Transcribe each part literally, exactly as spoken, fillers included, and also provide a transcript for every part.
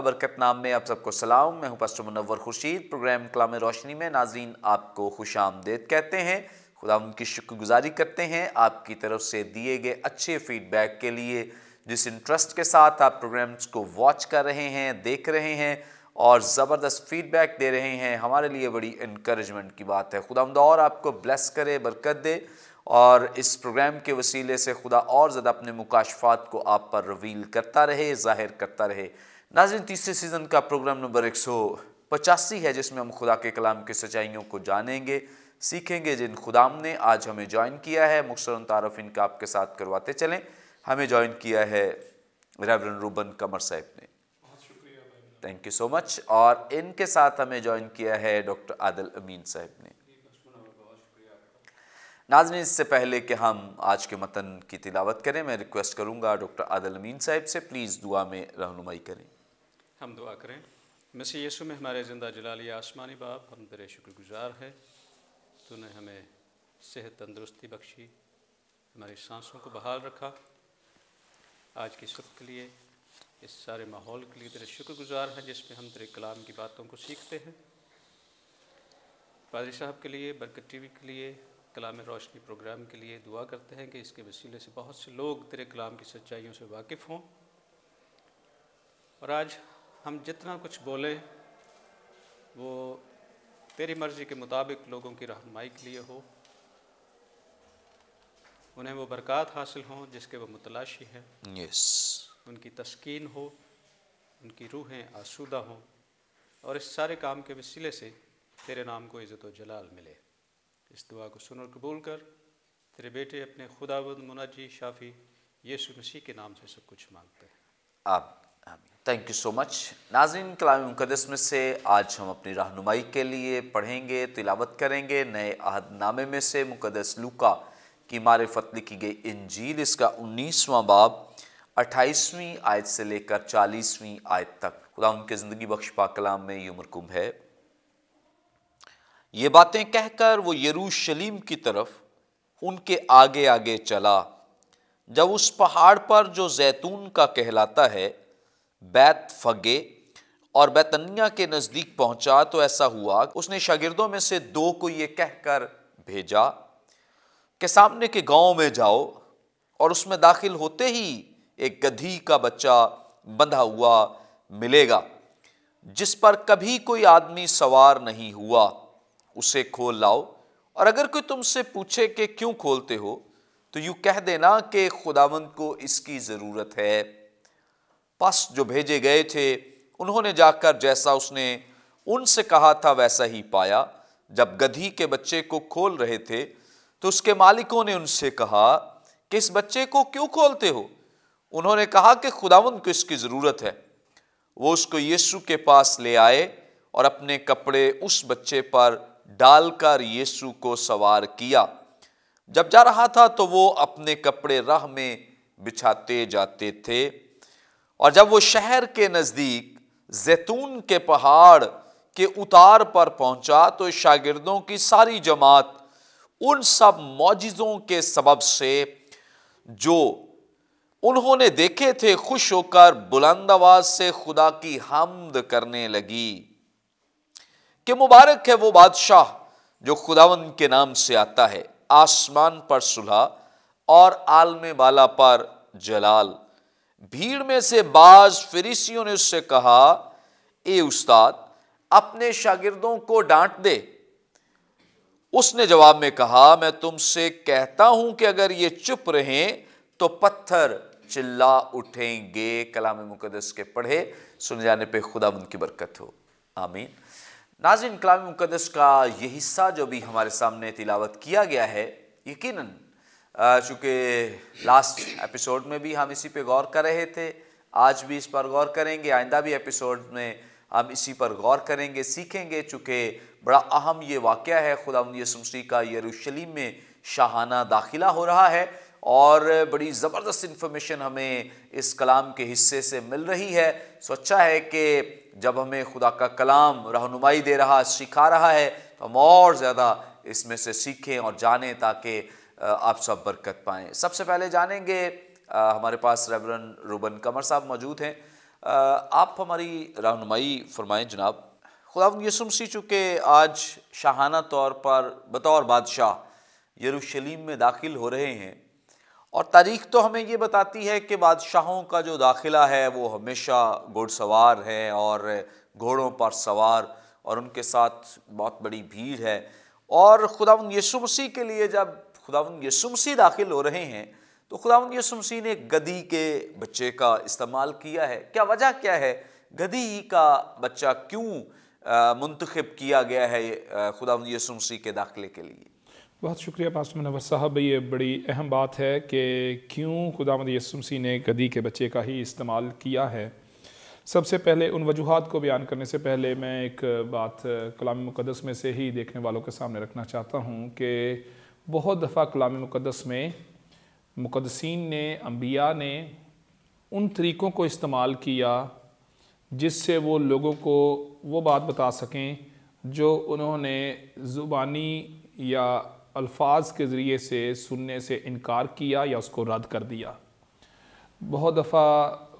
बरकत नाम में आप सबको सलाम। मैं हूं पास्टर मुनव्वर खुर्शीद। प्रोग्राम कलाम रोशनी में नाज़रीन आपको खुश आमदेद कहते हैं। खुदा उनकी शुक्रगुजारी करते हैं आपकी तरफ से दिए गए अच्छे फीडबैक के लिए। जिस इंटरेस्ट के साथ आप प्रोग्राम्स को वॉच कर रहे हैं, देख रहे हैं और ज़बरदस्त फीडबैक दे रहे हैं, हमारे लिए बड़ी इनकरेजमेंट की बात है। खुदा और आपको ब्लेस करे, बरकत दे और इस प्रोग्राम के वसीले से खुदा और ज़्यादा अपने मुकाशफात को आप पर रिवील करता रहे, ज़ाहिर करता रहे। नाज़रीन तीसरे सीज़न का प्रोग्राम नंबर एक सौ पचासी है, जिसमें हम खुदा के कलाम की सच्चाइयों को जानेंगे, सीखेंगे। जिन खुदाम ने आज हमें ज्वाइन किया है, मुख्तसरन तारफ़ इनका आपके साथ करवाते चलें। हमें ज्वाइन किया है रेवरेंड रूबन कमर साहब ने, थैंक यू सो मच। और इनके साथ हमें ज्वाइन किया है डॉक्टर आदिल अमीन साहब ने। नाज़रीन इससे पहले कि हम आज के मतन की तिलावत करें, मैं रिक्वेस्ट करूंगा डॉक्टर आदिल अमीन साहब से, प्लीज़ दुआ में रहनुमाई करें। हम दुआ करें। मसीह यीशु में हमारे ज़िंदा जलाली आसमानी बाप, हम तेरे शुक्रगुजार है। तूने हमें सेहत तंदुरुस्ती बख्शी, हमारी सांसों को बहाल रखा। आज के सब्क के लिए, इस सारे माहौल के लिए तेरे शुक्रगुजार हैं, जिसमें हम तेरे कलाम की बातों को सीखते हैं। पादरी साहब के लिए, बरकत टीवी के लिए, कलाम रोशनी प्रोग्राम के लिए दुआ करते हैं कि इसके वसीले से बहुत से लोग तेरे कलाम की सच्चाइयों से वाकिफ़ हों। और आज हम जितना कुछ बोलें वो तेरी मर्ज़ी के मुताबिक लोगों की रहनुमाई के लिए हो, उन्हें वो बरक़ात हासिल हों जिसके वो मुतलाशी हैं। यस, उनकी तस्कीन हो, उनकी रूहें आसूदा हों और इस सारे काम के वसीले से तेरे नाम को इज़्ज़त और जलाल मिले। इस दुआ को सुन और कबूल कर। तेरे बेटे अपने खुदावंद मुनाजी शाफी यीशु मसीह के नाम से सब कुछ मांगते हैं, आमीन। Thank you so much. नाज़रीन कलाम मुक़द्दस में से आज हम अपनी रहनुमाई के लिए पढ़ेंगे, तिलावत करेंगे नए अहदनामे में से मुक़द्दस लूका की मारिफत लिखी गई इंजील, इसका उन्नीसवां बाब अट्ठाईसवीं आयत से लेकर चालीसवीं आयत तक। खुदा उनके ज़िंदगी बख्श पाक कलाम में यूं मरकूम है। ये बातें कहकर वो यरूशलेम की तरफ उनके आगे आगे चला। जब उस पहाड़ पर जो जैतून का कहलाता है, बैतफगे और बैतनिया के नज़दीक पहुंचा, तो ऐसा हुआ उसने शागिर्दों में से दो को ये कहकर भेजा कि सामने के गांव में जाओ, और उसमें दाखिल होते ही एक गधी का बच्चा बंधा हुआ मिलेगा, जिस पर कभी कोई आदमी सवार नहीं हुआ। उसे खोल लाओ, और अगर कोई तुमसे पूछे कि क्यों खोलते हो, तो यूँ कह देना कि खुदावंद को इसकी ज़रूरत है। पास जो भेजे गए थे उन्होंने जाकर जैसा उसने उनसे कहा था वैसा ही पाया। जब गधी के बच्चे को खोल रहे थे तो उसके मालिकों ने उनसे कहा कि इस बच्चे को क्यों खोलते हो? उन्होंने कहा कि खुदावंद को इसकी ज़रूरत है। वो उसको यीशु के पास ले आए और अपने कपड़े उस बच्चे पर डालकर यीशु को सवार किया। जब जा रहा था तो वो अपने कपड़े राह में बिछाते जाते थे, और जब वो शहर के नज़दीक जैतून के पहाड़ के उतार पर पहुंचा, तो शागिर्दों की सारी जमात उन सब मौजिज़ों के सबब से जो उन्होंने देखे थे खुश होकर बुलंद आवाज़ से खुदा की हम्द करने लगी कि मुबारक है वो बादशाह जो खुदावंद के नाम से आता है। आसमान पर सुलह और आलम बाला पर जलाल। भीड़ में से बाज फरीसियों ने उससे कहा, ए उस्ताद, अपने शागिर्दों को डांट दे। उसने जवाब में कहा, मैं तुमसे कहता हूं कि अगर ये चुप रहें तो पत्थर चिल्ला उठेंगे। कलाम मुक़द्दस के पढ़े सुन जाने पे खुदावंद की बरकत हो, आमीन। नाज़रीन कलाम मुक़द्दस का ये हिस्सा जो भी हमारे सामने तिलावत किया गया है, यकीनन चूँकि लास्ट एपिसोड में भी हम इसी पे गौर कर रहे थे, आज भी इस पर गौर करेंगे, आइंदा भी एपिसोड में हम इसी पर गौर करेंगे, सीखेंगे। चूँकि बड़ा अहम ये वाक़या है, खुदावंद यीशु मसीह का यरूशलेम में शाहाना दाखिला हो रहा है, और बड़ी ज़बरदस्त इन्फॉर्मेशन हमें इस कलाम के हिस्से से मिल रही है। सो अच्छा है कि जब हमें खुदा का कलाम रहनुमाई दे रहा, सिखा रहा है, तो हम और ज़्यादा इसमें से सीखें और जानें, ताकि आप सब बरकत पाएँ। सबसे पहले जानेंगे, हमारे पास रेवरेंड रूबन कमर साहब मौजूद हैं, आप हमारी रहनुमाई फरमाएँ जनाब। खुदावंद यसू मसीह चूँकि आज शाहाना तौर पर बतौर बादशाह यरूशलेम में दाखिल हो रहे हैं, और तारीख तो हमें ये बताती है कि बादशाहों का जो दाखिला है वो हमेशा घुड़सवार है और घोड़ों पर सवार, और उनके साथ बहुत बड़ी भीड़ है। और खुदावंद यसू मसीह के लिए जब खुदावंद यसू मसीह दाखिल हो रहे हैं तो खुदावंद यसू मसीह ने गधी के बच्चे का इस्तेमाल किया है। क्या वजह क्या है, गधी का बच्चा क्यों मुंतखब किया गया है खुदावंद यसू मसीह के दाखिले के लिए? बहुत शुक्रिया पास्टर मुनव्वर साहब। ये बड़ी अहम बात है कि क्यों खुदावंद यसू मसीह ने गधी के बच्चे का ही इस्तेमाल किया है। सबसे पहले उन वजूहात को बयान करने से पहले मैं एक बात कलाम मुक़द्दस में से ही देखने वालों के सामने रखना चाहता हूँ कि बहुत दफ़ा कलाम मुक़द्दस में मुक़द्दसीन ने, अम्बिया ने उन तरीक़ों को इस्तेमाल किया जिससे वो लोगों को वो बात बता सकें जो उन्होंने ज़ुबानी या अल्फाज के ज़रिए से सुनने से इनकार किया या उसको रद्द कर दिया। बहुत दफ़ा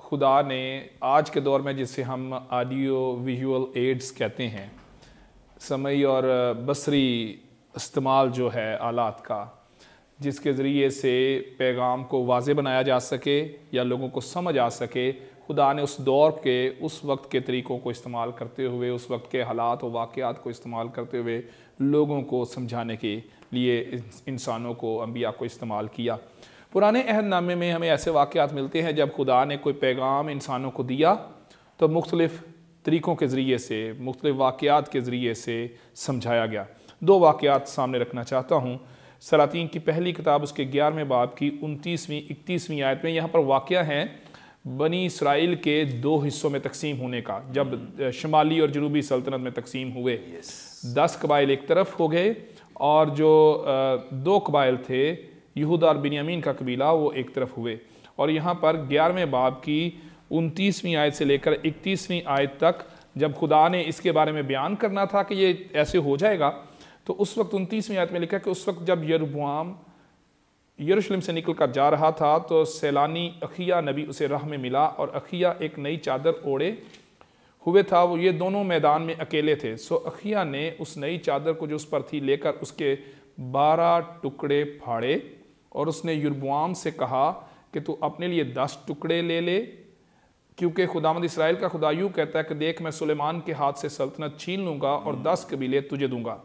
खुदा ने आज के दौर में, जिसे हम ऑडियो विजुअल एड्स कहते हैं, समई और बसरी इस्तेमाल जो है आलात का, जिसके ज़रिए से पैगाम को वाजे बनाया जा सके या लोगों को समझ आ सके, खुदा ने उस दौर के उस वक्त के तरीक़ों को इस्तेमाल करते हुए, उस वक्त के हालात और वाक़ियात को इस्तेमाल करते हुए लोगों को समझाने के लिए इंसानों को, अंबिया को इस्तेमाल किया। पुराने अहदनामे में हमें ऐसे वाक़यात मिलते हैं जब खुदा ने कोई पैगाम इंसानों को दिया तो मुख्तलिफ़ तरीक़ों के ज़रिए से, मुख्तलिफ़ वाक़यात के ज़रिए से समझाया गया। दो वाक़यात सामने रखना चाहता हूँ। सलातीन की पहली किताब उसके ग्यारहवें बाब की उनतीसवीं इकतीसवीं आयत में यहाँ पर वाक़या है बनी इसराइल के दो हिस्सों में तकसीम होने का, जब शुमाली और जनूबी सल्तनत में तकसीम हुए। दस कबाइल एक तरफ हो गए और जो दो कबाइल थे, यहूदा और बिन्यामीन का कबीला, वो एक तरफ हुए। और यहाँ पर ग्यारहवें बाब की उनतीसवीं आयत से लेकर इकतीसवीं आयत तक जब खुदा ने इसके बारे में बयान करना था कि ये ऐसे हो जाएगा, तो उस वक्त उनतीसवीं आयत में लिखा कि उस वक्त जब यरोबाम यरूशलेम से निकल कर जा रहा था तो सैलानी अखिया नबी उसे राह में मिला, और अखिया एक नई चादर ओढ़े हुए था, वो ये दोनों मैदान में अकेले थे। सो अखिया ने उस नई चादर को जो उस पर थी लेकर उसके बारह टुकड़े फाड़े और उसने यरोबाम से कहा कि तू अपने लिए दस टुकड़े ले ले, क्योंकि खुदावंद इसराइल का खुदा यूँ कहता है कि देख मैं सुलेमान के हाथ से सल्तनत छीन लूँगा और दस कबीले तुझे दूँगा,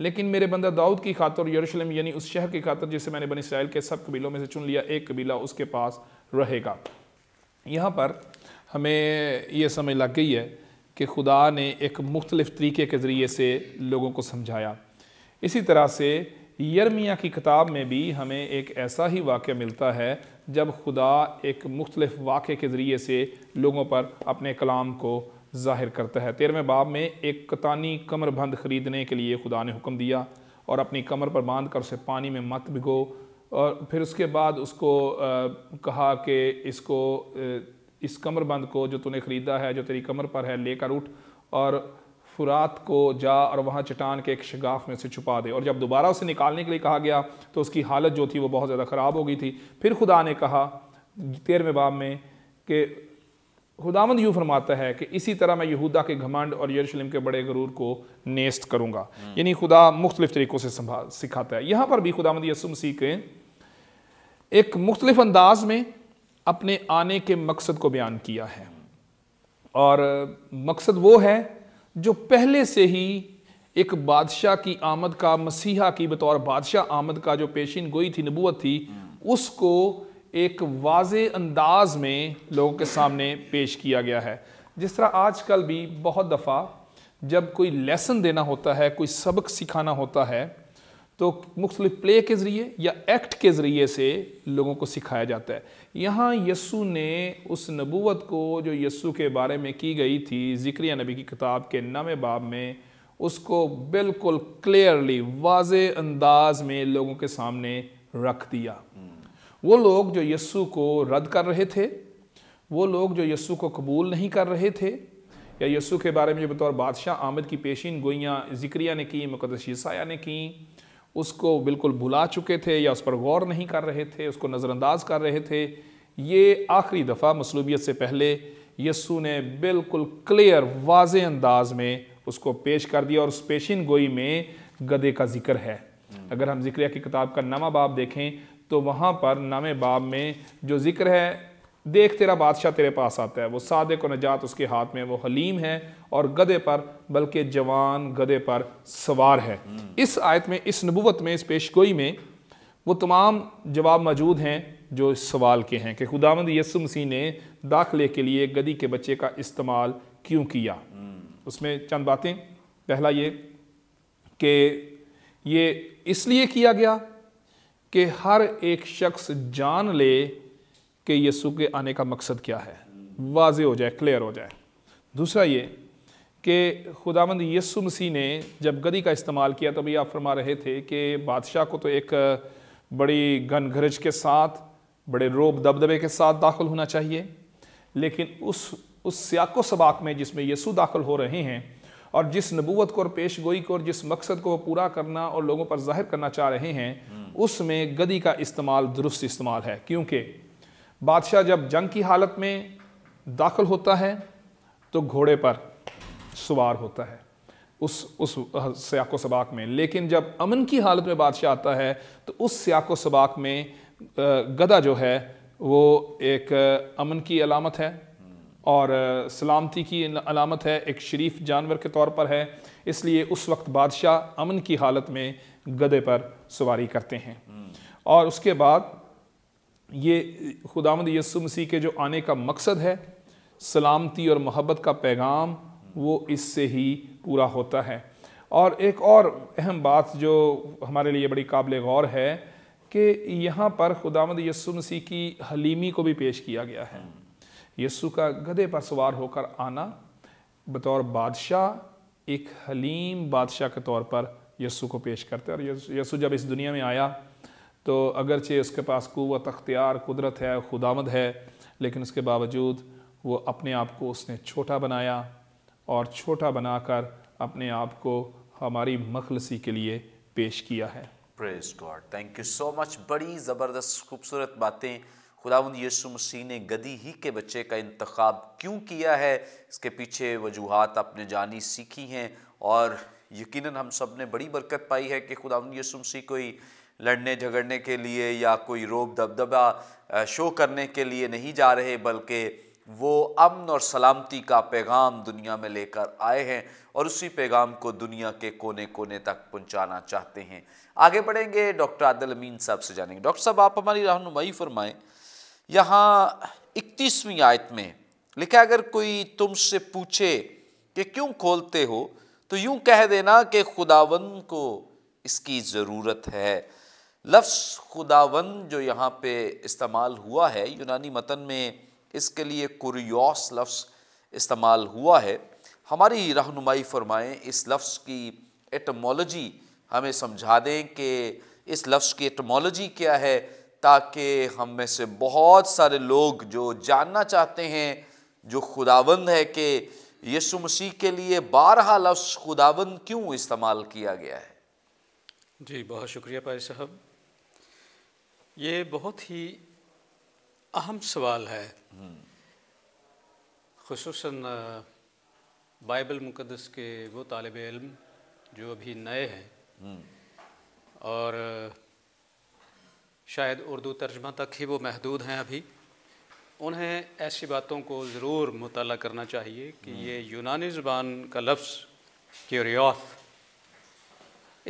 लेकिन मेरे बंदा दाऊद की खातर यरूशलेम यानी उस शहर की खातर जिसे मैंने बनी इसराइल के सब कबीलों में से चुन लिया, एक कबीला उसके पास रहेगा। यहाँ पर हमें यह समझ लग गई है कि खुदा ने एक मुख्तलिफ़ तरीके के ज़रिए से लोगों को समझाया। इसी तरह से यिर्मयाह की किताब में भी हमें एक ऐसा ही वाक़या मिलता है जब खुदा एक मुख्तलिफ़ वाक़े के ज़रिए से लोगों पर अपने कलाम को ज़ाहिर करता है। तेरहवें बाब में एक कतानी कमरबंद ख़रीदने के लिए खुदा ने हुक्म दिया और अपनी कमर पर बांध कर उसे पानी में मत भिगो, और फिर उसके बाद उसको आ, कहा कि इसको आ, इस कमरबंद को जो तूने ख़रीदा है, जो तेरी कमर पर है, लेकर उठ और फुरात को जा और वहाँ चट्टान के एक शगाफ में से छुपा दे। और जब दोबारा उसे निकालने के लिए कहा गया तो उसकी हालत जो थी वो बहुत ज़्यादा ख़राब हो गई थी। फिर खुदा ने कहा तेरहवें बाब में कि खुदावंद यूँ फरमाता है कि इसी तरह मैं यहूदा के घमंड और यरूशलेम के बड़े गरूर को नेस्त करूँगा। यानी खुदा मुख्तलिफ़ तरीक़ों से संभाल सिखाता है। यहाँ पर भी खुदावंद यसू मसीह के एक मुख्तलिफ़ अंदाज में अपने आने के मकसद को बयान किया है, और मकसद वो है जो पहले से ही एक बादशाह की आमद का, मसीहा की बतौर बादशाह आमद का जो पेशीन गोई थी, नबूवत थी, उसको एक वाज़े अंदाज में लोगों के सामने पेश किया गया है। जिस तरह आजकल भी बहुत दफ़ा जब कोई लेसन देना होता है, कोई सबक सिखाना होता है, तो मुख्तलिफ़ प्ले के ज़रिए या एक्ट के ज़रिए से लोगों को सिखाया जाता है। यहाँ यसू ने उस नबूवत को जो यसू के बारे में की गई थी ज़करिया नबी की किताब के नवे बाब में, उसको बिल्कुल क्लियरली वाज़े अंदाज में लोगों के सामने रख दिया। वो लोग जो यसू को रद्द कर रहे थे, वो लोग जो यसू को कबूल नहीं कर रहे थे, या यसू के बारे में जो बतौर बादशाह आमद की पेशीन गोइयाँ ज़करिया ने की, मुक़द्दस यशायाह ने की, उसको बिल्कुल भुला चुके थे या उस पर गौर नहीं कर रहे थे, उसको नज़रअंदाज कर रहे थे। ये आखिरी दफ़ा मसलूबियत से पहले यस्सू ने बिल्कुल क्लियर वाज़े अंदाज में उसको पेश कर दिया और उस पेशिन गोई में गधे का जिक्र है। अगर हम ज़िक्रिया की किताब का नामा बाब देखें तो वहाँ पर नामे बाब में जो जिक्र है, देख तेरा बादशाह तेरे पास आता है, वो सादिक़ और नजात उसके हाथ में, वो हलीम है और गधे पर, बल्कि जवान गधे पर सवार है। इस आयत में, इस नबूवत में, इस पेशगोई में वो तमाम जवाब मौजूद हैं जो इस सवाल के हैं कि खुदावंद यीशु मसीह ने दाखिले के लिए गधी के बच्चे का इस्तेमाल क्यों किया। उसमें चंद बातें, पहला ये कि ये इसलिए किया गया कि हर एक शख्स जान ले कि यीशु के आने का मकसद क्या है, वाज़े हो जाए, क्लियर हो जाए। दूसरा ये कि खुदावंद यीशु मसीह ने जब गधी का इस्तेमाल किया तो भी आप फरमा रहे थे कि बादशाह को तो एक बड़ी गनघरज के साथ, बड़े रोब दबदबे के साथ दाखिल होना चाहिए, लेकिन उस उस सियाको सबाक में जिसमें यीशु दाखिल हो रहे हैं और जिस नबूवत को और पेश गोई को और जिस मकसद को वो पूरा करना और लोगों पर जाहिर करना चाह रहे हैं, उसमें गदी का इस्तेमाल दुरुस्त इस्तेमाल है। क्योंकि बादशाह जब जंग की हालत में दाखिल होता है तो घोड़े पर सवार होता है उस उस सियाको सबाक में, लेकिन जब अमन की हालत में बादशाह आता है तो उस सियाको सबाक में गधा जो है वो एक अमन की अलामत है और सलामती की अलामत है, एक शरीफ जानवर के तौर पर है। इसलिए उस वक्त बादशाह अमन की हालत में गधे पर सवारी करते हैं। और उसके बाद ये खुदावंद यीशु मसीह के जो आने का मकसद है, सलामती और मोहब्बत का पैगाम, वो इससे ही पूरा होता है। और एक और अहम बात जो हमारे लिए बड़ी काबिल गौर है कि यहाँ पर खुदावंद यीशु मसीह की हलीमी को भी पेश किया गया है। यीशु का गधे पर सवार होकर आना बतौर बादशाह, एक हलीम बादशाह के तौर पर यीशु को पेश करते हैं। और यीशु जब इस दुनिया में आया तो अगरचे उसके पास कुव्वत, अख्तियार, कुदरत है, खुदावंद है, लेकिन उसके बावजूद वो अपने आप को उसने छोटा बनाया और छोटा बनाकर अपने आप को हमारी मखलसी के लिए पेश किया है। Praise God, thank you so much. बड़ी ज़बरदस्त खूबसूरत बातें। खुदावंद यीशु मसीह ने गधी ही के बच्चे का इंतखाब क्यों किया है, इसके पीछे वजूहात आपने जानी, सीखी हैं, और यकीनन हम सब ने बड़ी बरकत पाई है कि खुदावंद यीशु मसीह कोई लड़ने झगड़ने के लिए या कोई रोब दबदबा शो करने के लिए नहीं जा रहे, बल्कि वो अमन और सलामती का पैगाम दुनिया में लेकर आए हैं और उसी पैगाम को दुनिया के कोने कोने तक पहुंचाना चाहते हैं। आगे बढ़ेंगे, डॉक्टर आदिल अमीन साहब से जानेंगे। डॉक्टर साहब, आप हमारी रहनुमाई फरमाएं। यहाँ इकतीसवीं आयत में लिखा, अगर कोई तुमसे पूछे कि क्यों खोलते हो तो यूं कह देना कि खुदावन को इसकी ज़रूरत है। लफ्ज़ खुदावन जो यहाँ पे इस्तेमाल हुआ है, यूनानी मतन में इसके लिए कुरियोस लफ्ज़ इस्तेमाल हुआ है। हमारी रहनुमाई फरमाएँ, इस लफ्ज़ की एटमोलॉजी हमें समझा दें कि इस लफ्ज़ की एटमोलॉजी क्या है, ताकि हम में से बहुत सारे लोग जो जानना चाहते हैं, जो खुदावंद है, कि यीशु मसीह के लिए बारहा लफ्ज़ खुदावंद क्यों इस्तेमाल किया गया है। जी, बहुत शुक्रिया भाई साहब। ये बहुत ही अहम सवाल है, खुसूसन बाइबल मुकद्दस के वो तालिबे इल्म जो अभी नए हैं और शायद उर्दू तर्जमा तक ही वो महदूद हैं अभी, उन्हें ऐसी बातों को ज़रूर मुताला करना चाहिए कि ये यूनानी ज़बान का लफ्ज़ क्यूरियोस,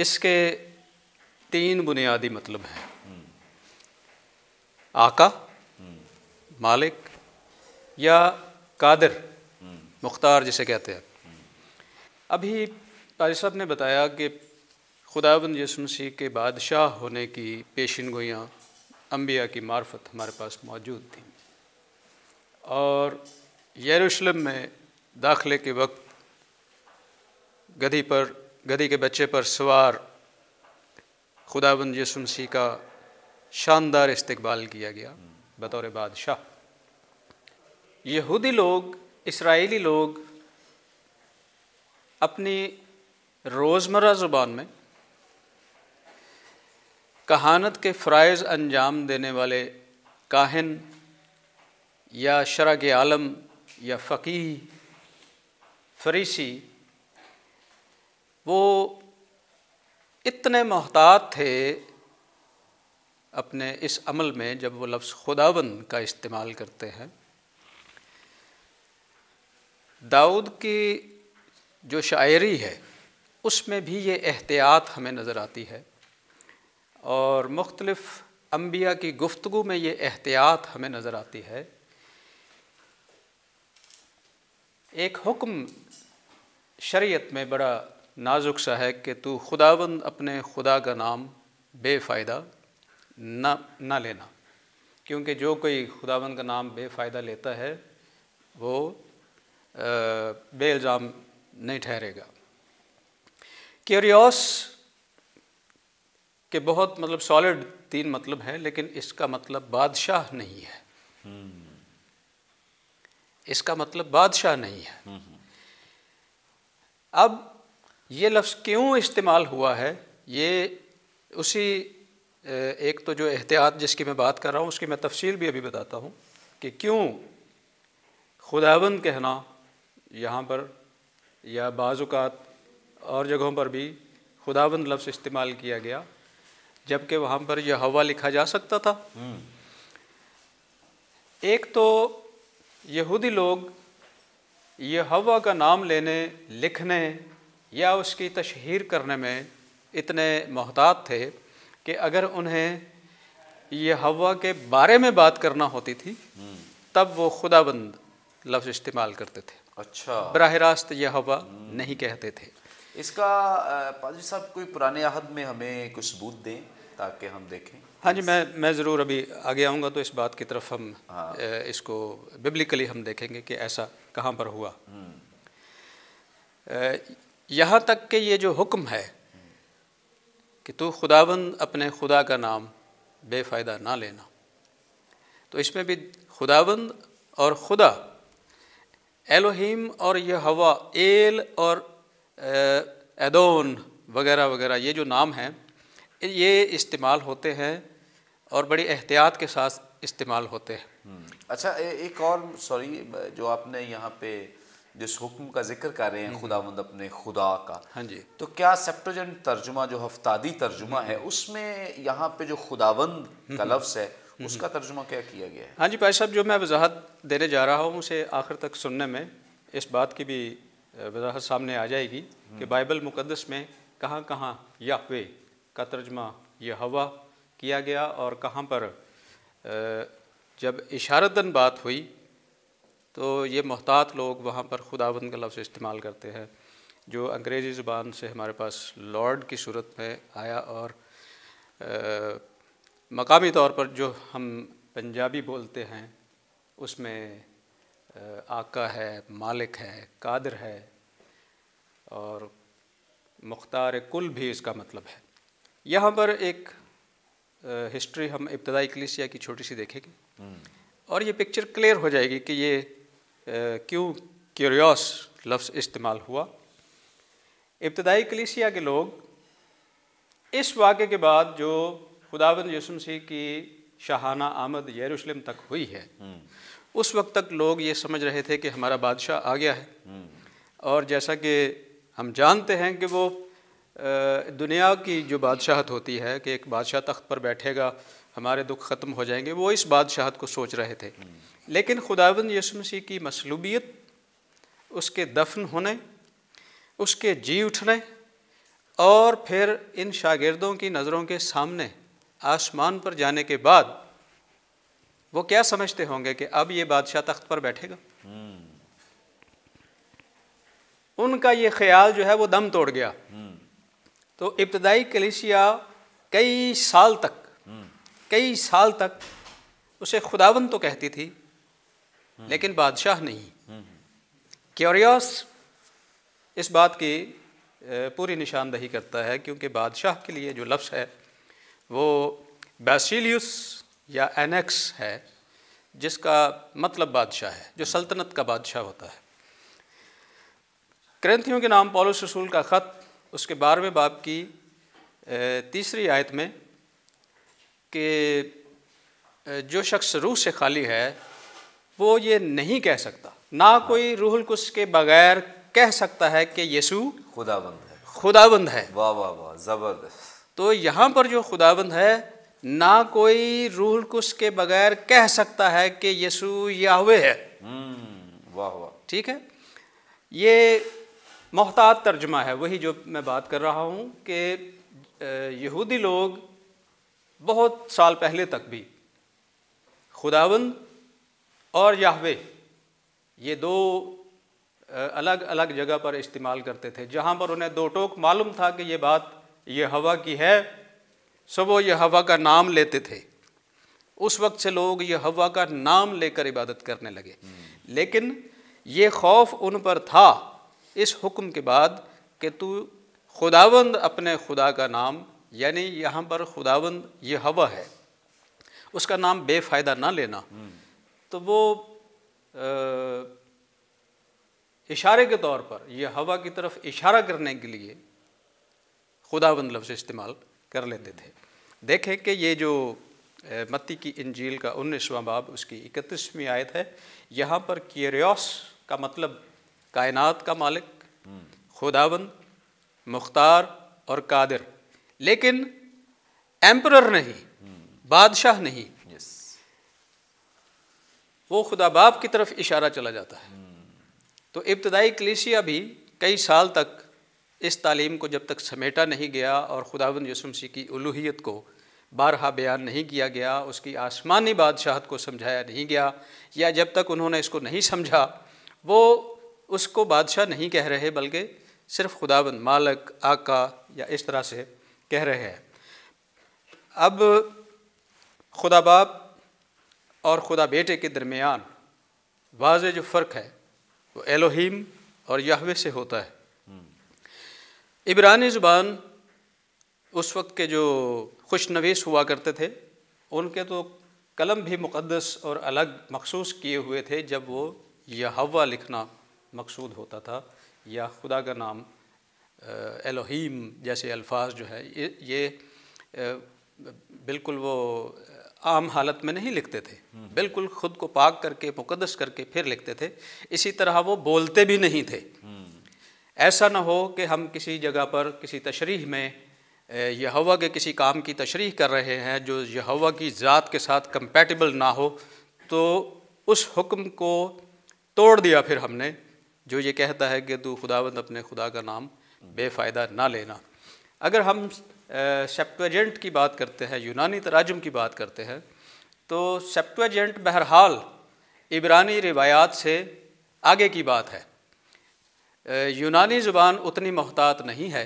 इसके तीन बुनियादी मतलब हैं, आका मालिक या कादिर, मुख्तार जिसे कहते हैं। अभी पारी साहब ने बताया कि खुदावंद यीशु मसीह के बादशाह होने की पेशीन गोइयाँ अम्बिया की मार्फत हमारे पास मौजूद थी, और यरूशलेम में दाखिले के वक्त गधी पर, गधी के बच्चे पर सवार खुदावंद यीशु मसीह का शानदार इस्तकबाल किया गया बतौर बादशाह। यहूदी लोग, इसराइली लोग अपनी रोज़मर्रा ज़ुबान में कहानत के फ़राइज़ अंजाम देने वाले काहिन या शरअ आलम या फ़कीह, फरीसी, वो इतने मोहतात थे अपने इस अमल में जब वो लफ्ज़ खुदावंद का इस्तेमाल करते हैं। दाऊद की जो शायरी है उसमें भी ये एहतियात हमें नज़र आती है और मुख्तलिफ़ अम्बिया की गुफ्तगू में ये एहतियात हमें नज़र आती है। एक हुक्म शरीयत में बड़ा नाजुक सा है कि तू खुदावंद अपने खुदा का नाम बेफ़ायदा ना ना लेना, क्योंकि जो कोई खुदावंद का नाम बेफ़ायदा लेता है वो बेइल्ज़ाम नहीं ठहरेगा। क्यूरियस के बहुत मतलब सॉलिड तीन मतलब हैं, लेकिन इसका मतलब बादशाह नहीं है। hmm. इसका मतलब बादशाह नहीं है। hmm. अब ये लफ्ज़ क्यों इस्तेमाल हुआ है, ये उसी एक तो जो एहतियात जिसकी मैं बात कर रहा हूँ उसकी मैं तफसील भी अभी बताता हूँ कि क्यों खुदावंद कहना यहाँ पर या बाज़ुकात और जगहों पर भी खुदावंद लफ्ज़ इस्तेमाल किया गया, जबकि वहाँ पर यह हवा लिखा जा सकता था। hmm. एक तो यहूदी लोग यह हवा का नाम लेने, लिखने या उसकी तशहीर करने में इतने मोहतात थे कि अगर उन्हें यह हवा के बारे में बात करना होती थी hmm. तब वो खुदावंद लफ्ज़ इस्तेमाल करते थे। अच्छा, बराह रास्त यह हवा hmm. नहीं कहते थे। इसका पादरी साहब कोई पुराने अहद में हमें कुछ सबूत दें ताकि हम देखें। हाँ जी, मैं मैं ज़रूर अभी आगे आऊँगा तो इस बात की तरफ हम हाँ। इसको बिब्लिकली हम देखेंगे कि ऐसा कहाँ पर हुआ। यहाँ तक कि ये जो हुक्म है कि तू खुदावंद अपने खुदा का नाम बेफ़ायदा ना लेना, तो इसमें भी खुदावंद और खुदा, एलोहिम और यहोवा, एल और एदोन वगैरह वगैरह, ये जो नाम हैं ये इस्तेमाल होते हैं और बड़ी एहतियात के साथ इस्तेमाल होते हैं। अच्छा, ए, एक और सॉरी जो आपने यहाँ पे जिस हुक्म का जिक्र कर रहे हैं खुदावंद अपने खुदा का, हाँ जी, तो क्या सेप्टुजेंट तर्जुमा जो हफ्तादी तर्जुमा है उसमें यहाँ पे जो खुदावंद का लफ्ज़ है उसका तर्जुमा क्या किया गया है? हाँ जी भाई साहब, जो मैं वजाहत देने जा रहा हूँ उसे आखिर तक सुनने में इस बात की भी वजाहत सामने आ जाएगी कि बाइबल मुक़द्दस में कहाँ कहाँ याहवे का तर्जमा यहोवा किया गया और कहाँ पर जब इशारतन बात हुई तो ये मोहतात लोग वहाँ पर खुदावंद का लफ्ज़ इस्तेमाल करते हैं, जो अंग्रेज़ी ज़ुबान से हमारे पास लॉर्ड की सूरत में आया और मकामी तौर पर जो हम पंजाबी बोलते हैं उसमें आका है, मालिक है, कादिर है और मुख्तार कुल भी इसका मतलब है। यहाँ पर एक हिस्ट्री हम इब्तदाई कलीसिया की छोटी सी देखेंगे और ये पिक्चर क्लियर हो जाएगी कि ये क्यों क्यूरियस लफ्ज़ इस्तेमाल हुआ। इब्तदाई कलीसिया के लोग इस वाक़े के बाद जो खुदावंद यीशु मसीह की शाहाना आमद यरूशलेम तक हुई है उस वक्त तक लोग ये समझ रहे थे कि हमारा बादशाह आ गया है, और जैसा कि हम जानते हैं कि वो दुनिया की जो बादशाहत होती है कि एक बादशाह तख्त पर बैठेगा, हमारे दुख ख़त्म हो जाएंगे, वो इस बादशाहत को सोच रहे थे। लेकिन खुदावंद यीशु मसीह की मसलूबियत, उसके दफन होने, उसके जी उठने और फिर इन शागिर्दों की नज़रों के सामने आसमान पर जाने के बाद वो क्या समझते होंगे कि अब ये बादशाह तख्त पर बैठेगा। hmm. उनका ये ख्याल जो है वो दम तोड़ गया। hmm. तो इब्तदाई कलीसिया कई साल तक hmm. कई साल तक उसे खुदावंद तो कहती थी hmm. लेकिन बादशाह नहीं। hmm. क्यूरियस इस बात की पूरी निशानदही करता है, क्योंकि बादशाह के लिए जो लफ्ज़ है वो बैसिलियस या एनेक्स है, जिसका मतलब बादशाह है, जो सल्तनत का बादशाह होता है। कुरिन्थियों के नाम पौलुस रसूल का ख़त उसके बारहवें बाब की तीसरी आयत में कि जो शख्स रूह से खाली है वो ये नहीं कह सकता ना कोई रूहुल कुद्स के बगैर कह सकता है कि यीशु खुदाबंद है। खुदाबंद है, वाह वाह वाह, जबरदस्त। तो यहाँ पर जो खुदाबंद है, ना कोई रूहुल कुद्स के बगैर कह सकता है कि यीशु याहवे है। वाह वाह, ठीक है। ये मोहतात तर्जमा है, वही जो मैं बात कर रहा हूँ कि यहूदी लोग बहुत साल पहले तक भी खुदाबंद और याहवे ये दो अलग अलग जगह पर इस्तेमाल करते थे। जहाँ पर उन्हें दो टोक मालूम था कि ये बात ये हवा की है, सो वो ये हवा का नाम लेते थे। उस वक्त से लोग ये हवा का नाम लेकर इबादत करने लगे। लेकिन ये खौफ उन पर था इस हुक्म के बाद कि तू खुदावंद अपने खुदा का नाम, यानी यहाँ पर खुदावंद ये हवा है, उसका नाम बेफ़ायदा ना लेना। तो वो आ, इशारे के तौर पर यह हवा की तरफ इशारा करने के लिए खुदाबंद लफ्ज़ इस्तेमाल कर लेते थे। देखें कि ये जो मत्ती की इंजील का उन्नीसवां बाब उसकी इकतीसवीं आयत है, यहाँ पर क्यूरियोस का मतलब कायनात का मालिक, खुदाबंद, मुख्तार और कादिर, लेकिन एम्परर नहीं, बादशाह नहीं। वो खुदा बाप की तरफ इशारा चला जाता है। तो इब्तदाई कलीसिया भी कई साल तक इस तालीम को जब तक समेटा नहीं गया और खुदावंद यसु मसीह की उलूहियत को बारहा बयान नहीं किया गया, उसकी आसमानी बादशाहत को समझाया नहीं गया, या जब तक उन्होंने इसको नहीं समझा, वो उसको बादशाह नहीं कह रहे बल्कि सिर्फ खुदावंद, मालिक, आका या इस तरह से कह रहे हैं। अब खुदा बाप और खुदा बेटे के दरमियान वाज़े जो फ़र्क है वो एलोहीम और यहवे से होता है। इब्रानी ज़ुबान उस वक्त के जो खुशनवीस हुआ करते थे, उनके तो कलम भी मुक़द्दस और अलग मखसूस किए हुए थे जब वो यहवा लिखना मकसूद होता था, या खुदा का नाम एलोहीम जैसे अल्फाज जो है ये बिल्कुल वो आम हालत में नहीं लिखते थे, बिल्कुल ख़ुद को पाक करके मुकद्दस करके फिर लिखते थे। इसी तरह वो बोलते भी नहीं थे। ऐसा ना हो कि हम किसी जगह पर किसी तशरीह में यहोवा के किसी काम की तशरीह कर रहे हैं जो यहोवा की ज़ात के साथ कंपैटिबल ना हो, तो उस हुक्म को तोड़ दिया फिर हमने, जो ये कहता है कि तू खुदावंद अपने खुदा का नाम बेफ़ायदा ना लेना। अगर हम सेप्टुएजेंट की बात करते हैं, यूनानी तराजुम की बात करते हैं, तो सेप्टुएजेंट बहरहाल इब्रानी रिवायात से आगे की बात है। ए, यूनानी ज़ुबान उतनी मोहतात नहीं है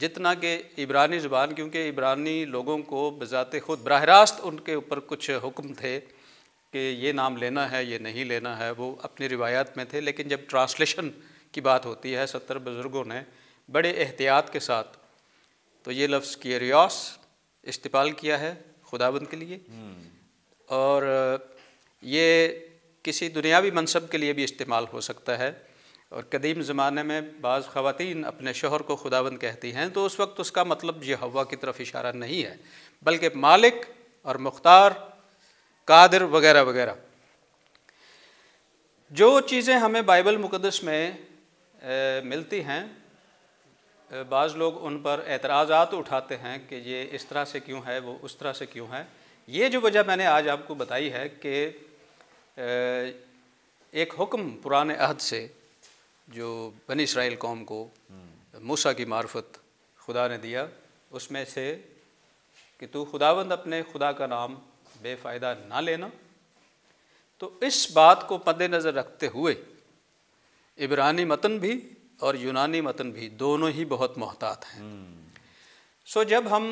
जितना कि इब्रानी ज़ुबान, क्योंकि इब्रानी लोगों को बज़ाते खुद बराह रास्त उनके ऊपर कुछ हुक्म थे कि ये नाम लेना है, ये नहीं लेना है, वो अपनी रिवायात में थे। लेकिन जब ट्रांसलेशन की बात होती है, सत्तर बुज़ुर्गों ने बड़े एहतियात के साथ तो ये लफ्ज़ क्यूरियोस इस्तेमाल किया है खुदाबंद के लिए, और ये किसी दुनियावी मनसब के लिए भी इस्तेमाल हो सकता है। और कदीम ज़माने में बाज़ ख़वातीन अपने शोहर को खुदाबंद कहती हैं, तो उस वक्त उसका मतलब ये हवा की तरफ इशारा नहीं है बल्कि मालिक और मुख्तार, कादिर वगैरह वगैरह। जो चीज़ें हमें बाइबल मुक़द्दस में ए, मिलती हैं, बाज़ लोग उन पर एतराज़ात उठाते हैं कि ये इस तरह से क्यों है, वो उस तरह से क्यों है। ये जो वजह मैंने आज आपको बताई है कि एक हुक्म पुराने अहद से जो बनी इसराइल कौम को मूसा की मार्फत खुदा ने दिया, उसमें से कि तू खुदावंद अपने खुदा का नाम बेफ़ायदा ना लेना। तो इस बात को मद्देनज़र रखते हुए इब्रानी मतन भी और यूनानी मतन भी दोनों ही बहुत मोहतात हैं। सो जब हम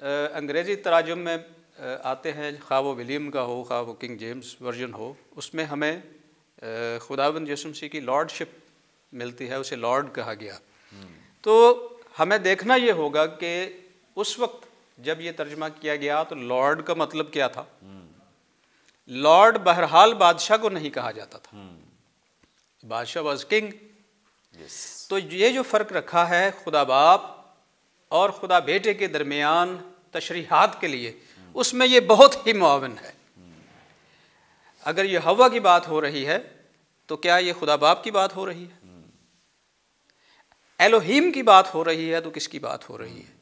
अंग्रेज़ी तराजुम में आते हैं, खा वो विलियम का हो, खा वो किंग जेम्स वर्जन हो, उसमें हमें खुदावंद यसु मसीह की लॉर्डशिप मिलती है, उसे लॉर्ड कहा गया। तो हमें देखना ये होगा कि उस वक्त जब ये तर्जमा किया गया तो लॉर्ड का मतलब क्या था। लॉर्ड बहरहाल बादशाह को नहीं कहा जाता था, बादशाह वॉज किंग। Yes. तो ये जो फ़र्क रखा है खुदा बाप और खुदा बेटे के दरमियान तशरीहात के लिए, उसमें ये बहुत ही मुआवन है। अगर ये हवा की बात हो रही है तो क्या ये खुदा बाप की बात हो रही है? एलोहिम की बात हो रही है तो किसकी बात हो रही है?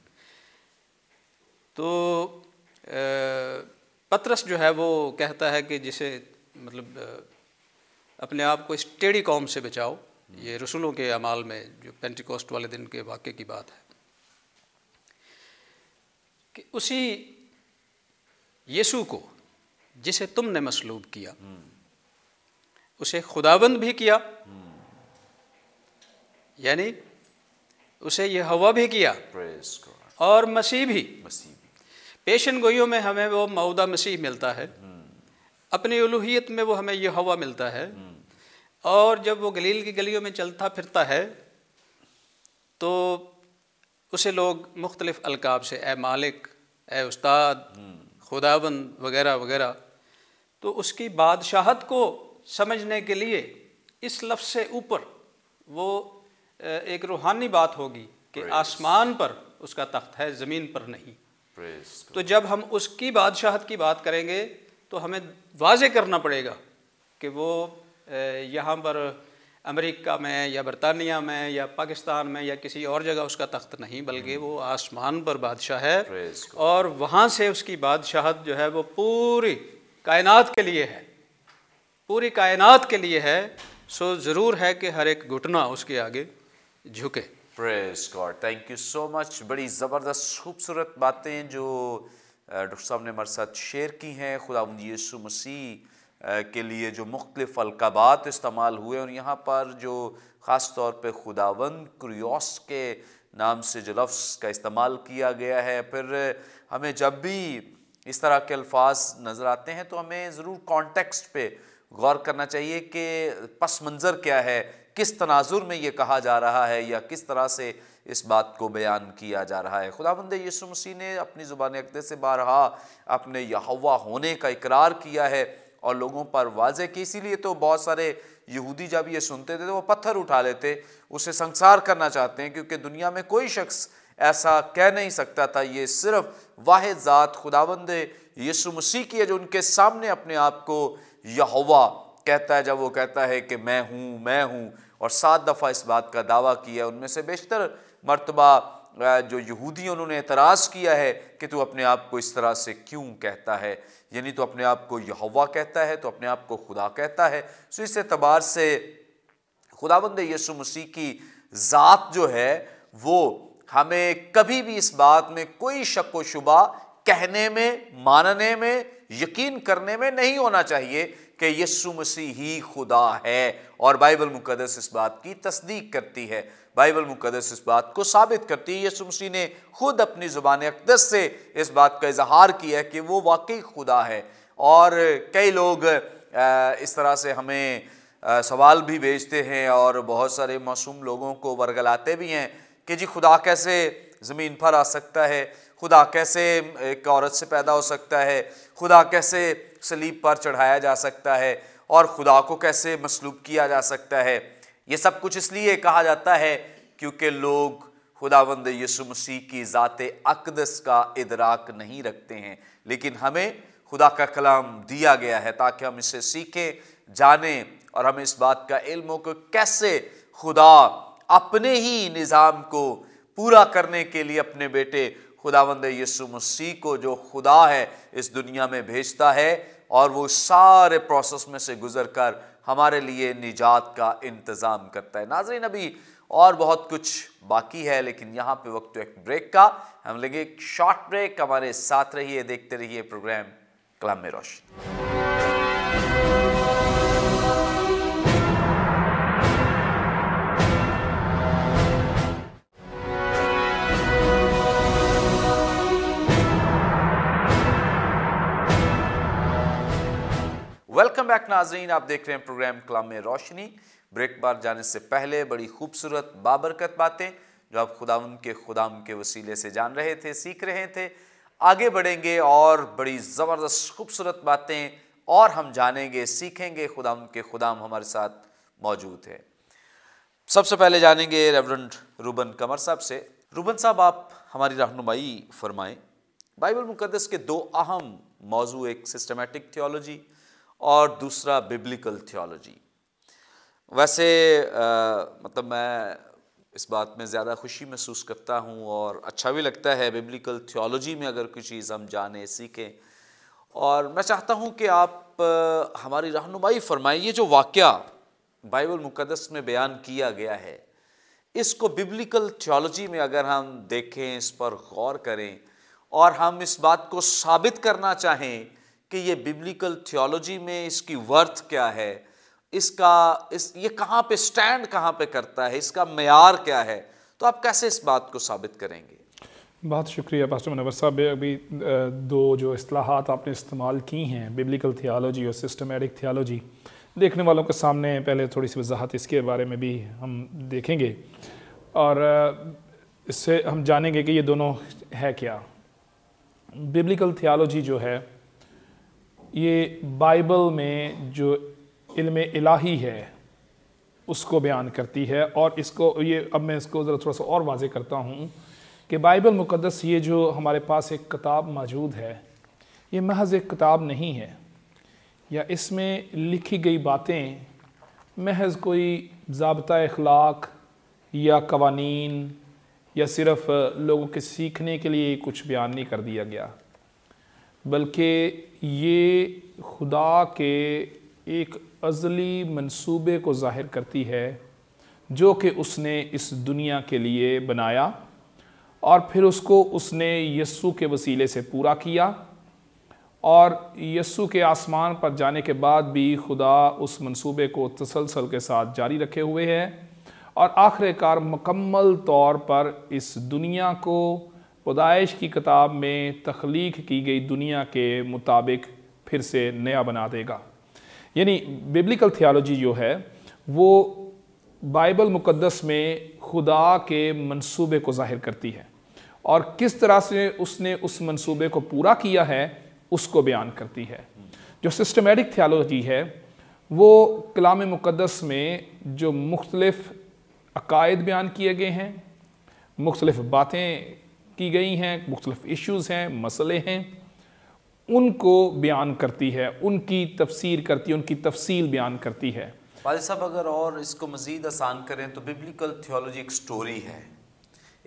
तो पतरस जो है वो कहता है कि जिसे मतलब अपने आप को इस टेढ़ी कौम से बचाओ, ये रसूलों के अमाल में जो पेंटिकॉस्ट वाले दिन के वाक़े की बात है कि उसी यीशु को जिसे तुमने मसलूब किया उसे खुदावंद भी किया, यानी उसे यहोवा भी किया और मसीह भी। पेशन गोइयों में हमें वो मौदा मसीह मिलता है, अपनी उलूहियत में वो हमें यहोवा मिलता है, और जब वो गलील की गलियों में चलता फिरता है तो उसे लोग मुख्तलिफ अलकाब से ए मालिक, ए उस्ताद, खुदावंद वगैरह वगैरह। तो उसकी बादशाहत को समझने के लिए इस लफ्ज़ से ऊपर वो एक रूहानी बात होगी कि आसमान पर उसका तख्त है, ज़मीन पर नहीं। तो जब हम उसकी बादशाहत की बात करेंगे तो हमें वाजे करना पड़ेगा कि वो यहाँ पर अमेरिका में या बरतानिया में या पाकिस्तान में या किसी और जगह उसका तख्त नहीं, बल्कि वो आसमान पर बादशाह है और वहाँ से उसकी बादशाहत जो है वो पूरी कायनात के लिए है, पूरी कायनात के लिए है। सो ज़रूर है कि हर एक घुटना उसके आगे झुके। Praise God, thank you so much. बड़ी ज़बरदस्त खूबसूरत बातें जो डॉक्टर साहब ने हमारे साथ शेयर की हैं, खुदावंद यीशु मसीह के लिए जो मुख्तलिफ अलकाबात इस्तेमाल हुए, और यहाँ पर जो ख़ास तौर पे खुदावंद क्रियोस के नाम से जो लफ्ज़ का इस्तेमाल किया गया है। फिर हमें जब भी इस तरह के अल्फाज नज़र आते हैं तो हमें ज़रूर कॉन्टेक्स्ट पे गौर करना चाहिए कि पस मंज़र क्या है, किस तनाजुर में ये कहा जा रहा है या किस तरह से इस बात को बयान किया जा रहा है। खुदावंद यीशु मसीह ने अपनी ज़ुबान अक़दस से बारहा अपने यहोवा होने का इकरार किया है और लोगों पर वाज़े की, इसीलिए तो बहुत सारे यहूदी जब ये सुनते थे तो वो पत्थर उठा लेते, उसे संसार करना चाहते हैं, क्योंकि दुनिया में कोई शख्स ऐसा कह नहीं सकता था। ये सिर्फ़ वाहिद ज़ात खुदावंद यीशु मसीह की है जो उनके सामने अपने आप को यहोवा कहता है, जब वो कहता है कि मैं हूँ, मैं हूँ, और सात दफ़ा इस बात का दावा किया। उनमें से बेशतर मर्तबा जो यहूदी उन्होंने एतराज़ किया है कि तू अपने आप को इस तरह से क्यों कहता है, यानी तो अपने आप को यहोवा कहता है तो अपने आप को खुदा कहता है। सो इस एतबार से खुदावंद यीशु मसीह की ज़ात जो है वो हमें कभी भी इस बात में कोई शक व शुबा कहने में, मानने में, यकीन करने में नहीं होना चाहिए कि यीशु मसीह ही खुदा है। और बाइबल मुकद्दस इस बात की तस्दीक करती है, बाइबल मुकद्दस इस बात को साबित करती है। यीशु मसीह ने खुद अपनी ज़ुबान अक़दस से इस बात का इजहार किया है कि वो वाकई खुदा है। और कई लोग इस तरह से हमें सवाल भी भेजते हैं और बहुत सारे मासूम लोगों को वर्गलाते भी हैं कि जी खुदा कैसे ज़मीन पर आ सकता है, खुदा कैसे एक औरत से पैदा हो सकता है, खुदा कैसे सलीब पर चढ़ाया जा सकता है, और खुदा को कैसे मसलूब किया जा सकता है। ये सब कुछ इसलिए कहा जाता है क्योंकि लोग खुदावंद यीशु मसीह की ज़ात अक़दस का इदराक नहीं रखते हैं। लेकिन हमें खुदा का कलाम दिया गया है ताकि हम इसे सीखें, जानें, और हमें इस बात का इल्म हो कि कैसे खुदा अपने ही निज़ाम को पूरा करने के लिए अपने बेटे खुदावंद यीशु मसीह को जो खुदा है इस दुनिया में भेजता है, और वो सारे प्रोसेस में से गुज़र कर हमारे लिए निजात का इंतज़ाम करता है। नाज़रीन, अभी और बहुत कुछ बाकी है, लेकिन यहाँ पे वक्त एक ब्रेक का, हम लेंगे एक शॉर्ट ब्रेक। हमारे साथ रहिए, देखते रहिए प्रोग्राम कलाम में रोशनी। वेलकम बैक नाज़रीन, आप देख रहे हैं प्रोग्राम कलाम रोशनी। ब्रेक बार जाने से पहले बड़ी खूबसूरत बाबरकत बातें जो आप खुदावंद के खुदाम के वसीले से जान रहे थे, सीख रहे थे। आगे बढ़ेंगे और बड़ी ज़बरदस्त खूबसूरत बातें और हम जानेंगे, सीखेंगे। खुदावंद के खुदाम हमारे साथ मौजूद है। सबसे पहले जानेंगे रेवरेंड रूबन कमर साहब से। रूबन साहब, आप हमारी रहनुमाई फरमाएँ। बाइबल मुकद्दस के दो अहम मौजू, एक सिस्टमेटिक थियोलॉजी और दूसरा बिब्लिकल थियोलॉजी। वैसे आ, मतलब मैं इस बात में ज़्यादा खुशी महसूस करता हूँ और अच्छा भी लगता है बिब्लिकल थियोलॉजी में अगर कोई चीज़ हम जाने सीखें। और मैं चाहता हूँ कि आप आ, हमारी रहनुमाई फरमाइए। जो वाक़या बाइबल मुक़द्दस में बयान किया गया है इसको बिब्लिकल थियोलॉजी में अगर हम देखें, इस पर गौर करें और हम इस बात को साबित करना चाहें कि ये बिब्लिकल थियोलॉजी में इसकी वर्थ क्या है, इसका इस ये कहाँ पे स्टैंड कहाँ पे करता है, इसका मयार क्या है, तो आप कैसे इस बात को साबित करेंगे? बहुत शुक्रिया पास्टर मुनव्वर साहब। अभी दो जो इस्लाहात आपने इस्तेमाल की हैं, बिब्लिकल थियोलॉजी और सिस्टमेटिक थियोलॉजी, देखने वालों के सामने पहले थोड़ी सी वजाहत इसके बारे में भी हम देखेंगे और इससे हम जानेंगे कि ये दोनों है क्या। बिब्लिकल थियोलॉजी जो है ये बाइबल में जो इल्म इलाही है उसको बयान करती है। और इसको ये अब मैं इसको ज़रा थोड़ा सा और वाजे करता हूँ कि बाइबल मुक़द्दस ये जो हमारे पास एक किताब मौजूद है ये महज एक किताब नहीं है, या इसमें लिखी गई बातें महज कोई ज़ाबता अखलाक या कवानीन या सिर्फ़ लोगों के सीखने के लिए कुछ बयान नहीं कर दिया गया, बल्कि ये खुदा के एक अज़ली मंसूबे को ज़ाहिर करती है जो कि उसने इस दुनिया के लिए बनाया और फिर उसको उसने यस्सु के वसीले से पूरा किया। और यस्सु के आसमान पर जाने के बाद भी खुदा उस मंसूबे को तसलसल के साथ जारी रखे हुए है और आखिरकार मुकम्मल तौर पर इस दुनिया को पैदाइश की किताब में तख्लीक की गई दुनिया के मुताबिक फिर से नया बना देगा। यानी बिब्लिकल थियोलॉजी जो है वो बाइबल मुक़द्दस में खुदा के मंसूबे को ज़ाहिर करती है और किस तरह से उसने उस मंसूबे को पूरा किया है उसको बयान करती है। जो सिस्टमेटिक थियोलॉजी है वो कलाम मुक़द्दस में जो मुख्तलिफ अकायद बयान किए गए हैं, मुख्तलिफ बातें की गई हैं, मुख्तलिफ इश्यूज़ हैं, मसले हैं, उनको बयान करती है, उनकी तफसीर करती है, उनकी तफसील बयान करती है। वालिद साहब अगर और इसको मज़ीद आसान करें तो बिब्लिकल थियोलॉजी एक स्टोरी है,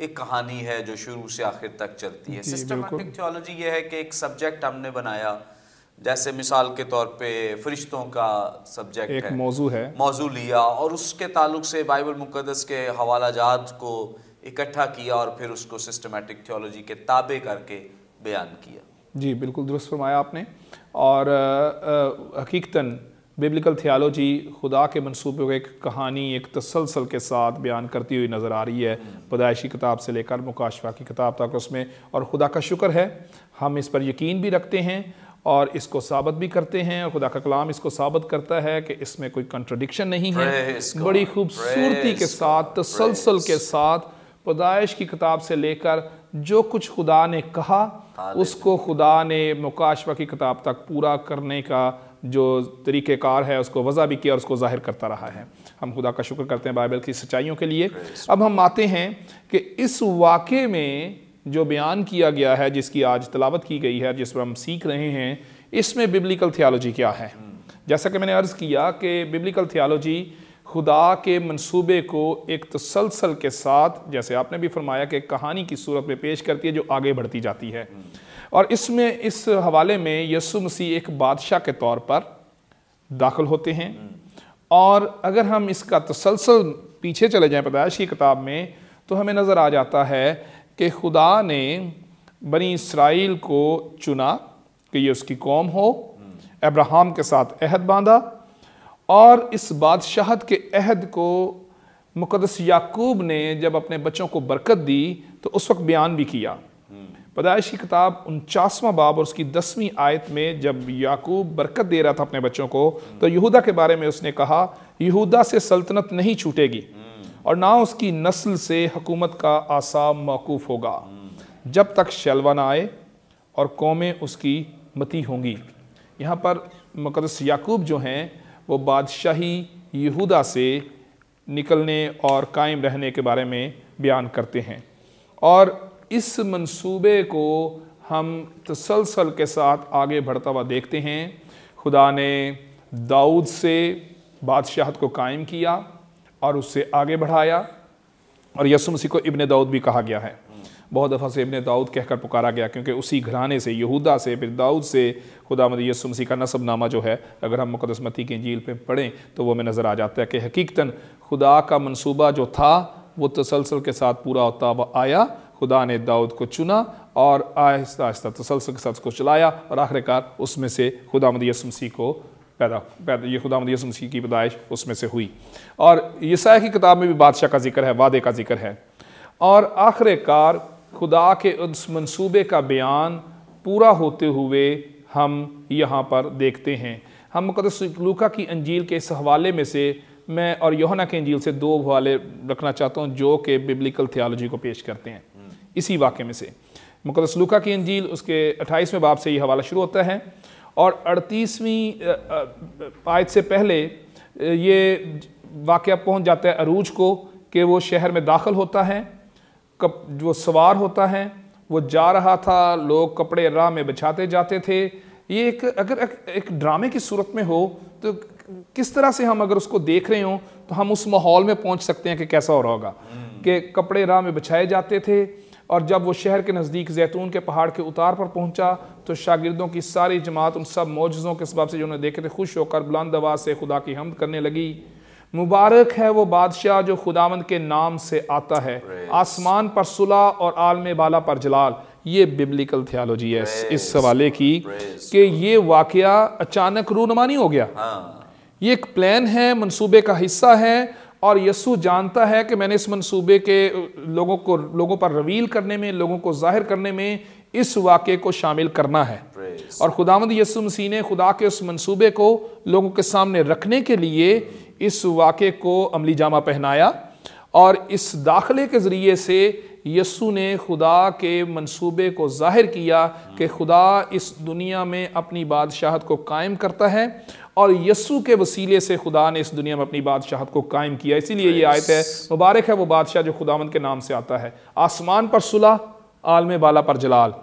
एक कहानी है जो शुरू से आखिर तक चलती है। सिस्टमेटिक थियोलॉजी ये है कि एक सब्जेक्ट हमने बनाया, जैसे मिसाल के तौर पे फरिश्तों का सब्जेक्ट एक है, मौजू है, मौजू लिया और उसके ताल्लुक से बाइबल मुक़द्दस के हवाला जात को इकट्ठा किया और फिर उसको सिस्टमेटिक थियोलॉजी के ताबे करके बयान किया। जी बिल्कुल दुरुस्त फरमाया आपने। और हकीकतन बिब्लिकल थियोलॉजी खुदा के मनसूबे को एक कहानी, एक तसलसल के साथ बयान करती हुई नज़र आ रही है, पैदाइशी किताब से लेकर मुकाशवा की किताब तक उसमें। और खुदा का शुक्र है हम इस पर यकीन भी रखते हैं और इसको साबित भी करते हैं और खुदा का कलाम इसको साबित करता है कि इसमें कोई कंट्रडिक्शन नहीं है। बड़ी खूबसूरती के साथ, तसलसल के साथ पैदाइश की किताब से लेकर जो कुछ खुदा ने कहा उसको खुदा ने मुकाशवा की किताब तक पूरा करने का जो तरीक़ेकार है उसको वज़ा भी किया और उसको ज़ाहिर करता रहा है। हम खुदा का शुक्र करते हैं बाइबल की सच्चाइयों के लिए। अब हम आते हैं कि इस वाक़े में जो बयान किया गया है, जिसकी आज तलावत की गई है, जिस पर हम सीख रहे हैं, इसमें बिब्लिकल थियोलॉजी क्या है। जैसा कि मैंने अर्ज़ किया कि बिब्लिकल थियोलॉजी खुदा के मंसूबे को एक तसलसल के साथ, जैसे आपने भी फरमाया, कि कहानी की सूरत में पेश करती है जो आगे बढ़ती जाती है। और इसमें इस हवाले में यीशु मसीह एक बादशाह के तौर पर दाखिल होते हैं। और अगर हम इसका तसलसल पीछे चले जाएं पैदाइश की किताब में तो हमें नज़र आ जाता है कि खुदा ने बनी इसराइल को चुना कि ये उसकी कौम हो, अब्राहम के साथ अहद बांधा और इस बादशाहत के अहद को मुक़द्दस याकूब ने जब अपने बच्चों को बरकत दी तो उस वक्त बयान भी किया। पैदाइश की किताब उनचासवां बाब और उसकी दसवीं आयत में जब याकूब बरकत दे रहा था अपने बच्चों को तो यहूदा के बारे में उसने कहा यहूदा से सल्तनत नहीं छूटेगी और ना उसकी नस्ल से हुकूमत का आसा मौकूफ़ होगा जब तक शैलवा ना आए और कौमें उसकी मती होंगी। यहाँ पर मुक़द्दस याकूब जो हैं वो बादशाही यहूदा से निकलने और कायम रहने के बारे में बयान करते हैं। और इस मंसूबे को हम तसलसल के साथ आगे बढ़ता हुआ देखते हैं। खुदा ने दाऊद से बादशाहत को कायम किया और उससे आगे बढ़ाया। और यसु मसीह को इब्ने दाऊद भी कहा गया है, बहुत दफ़ा से इब्ने दाऊद कहकर पुकारा गया, क्योंकि उसी घराने से, यहूदा से, फिर दाऊद से खुदामद यसु मसीह का नसबनामा जो है, अगर हम मुक़द्दस मत्ती की इंजील पे पढ़ें तो वो हमें नज़र आ जाता है कि हकीकतन खुदा का मनसूबा जो था वो तसलसल के साथ पूरा होता हुआ आया। खुदा ने दाऊद को चुना और आहिस्ता आहिस्ता तसलसल के साथ उसको चलाया और आखिरकार उसमें से खुदामद यसु मसीह को पैदा पैदा ये खुदावंद यसू मसीह की पैदाइश उसमें से हुई। और यशायाह की किताब में भी बादशाह का जिक्र है, वादे का जिक्र है, और आखिरकार खुदा के उस मंसूबे का बयान पूरा होते हुए हम यहाँ पर देखते हैं। हम मुक़द्दस लूका की इंजील के इस हवाले में से, मैं और यूहन्ना की इंजील से दो हवाले रखना चाहता हूँ जो कि बिब्लिकल थियोलॉजी को पेश करते हैं। इसी वाक़े में से मुक़द्दस लूका की इंजील उसके अट्ठाईसवें बाब से ये हवाला शुरू होता है और अड़तीसवीं आयत से पहले ये वाक़या पहुंच जाता है अरूज को, कि वो शहर में दाखिल होता है, कप वो सवार होता है, वो जा रहा था, लोग कपड़े राह में बिछाते जाते थे। ये एक अगर एक, एक ड्रामे की सूरत में हो तो किस तरह से हम अगर उसको देख रहे हों तो हम उस माहौल में पहुंच सकते हैं कि कैसा हो रहा होगा कि कपड़े राह में बिछाए जाते थे। और जब वो शहर के नज़दीक जैतून के पहाड़ के उतार पर पहुंचा तो शागिर्दों की सारी जमात उन सब मौजज़ों के सबाब से जो उन्हें देखे थे खुश होकर बुलंद आवाज़ से खुदा की हम्द करने लगी। मुबारक है वो बादशाह जो खुदावंद के नाम से आता है, आसमान पर सुलह और आलम बाला पर जलाल। ये बिब्लिकल थियोलॉजी है इस हवाले की, कि ये वाक़या अचानक रूनुमा नहीं हो गया। हाँ। ये एक प्लान है, मनसूबे का हिस्सा है, और यसु जानता है कि मैंने इस मंसूबे के लोगों को लोगों पर रवील करने में, लोगों को जाहिर करने में इस वाक़े को शामिल करना है। और खुदावंद यसु मसीह ने खुदा के उस मंसूबे को लोगों के सामने रखने के लिए इस वाक़े को अमली जामा पहनाया। और इस दाखिले के ज़रिए से यसु ने खुदा के मंसूबे को ज़ाहिर किया कि खुदा इस दुनिया में अपनी बादशाहत को कायम करता है और यसु के वसीले से खुदा ने इस दुनिया में अपनी बादशाहत को कायम किया। इसीलिए ये आयत है, मुबारक है वो बादशाह जो खुदावंद के नाम से आता है, आसमान पर सुलह, आलम बाला पर जलाल।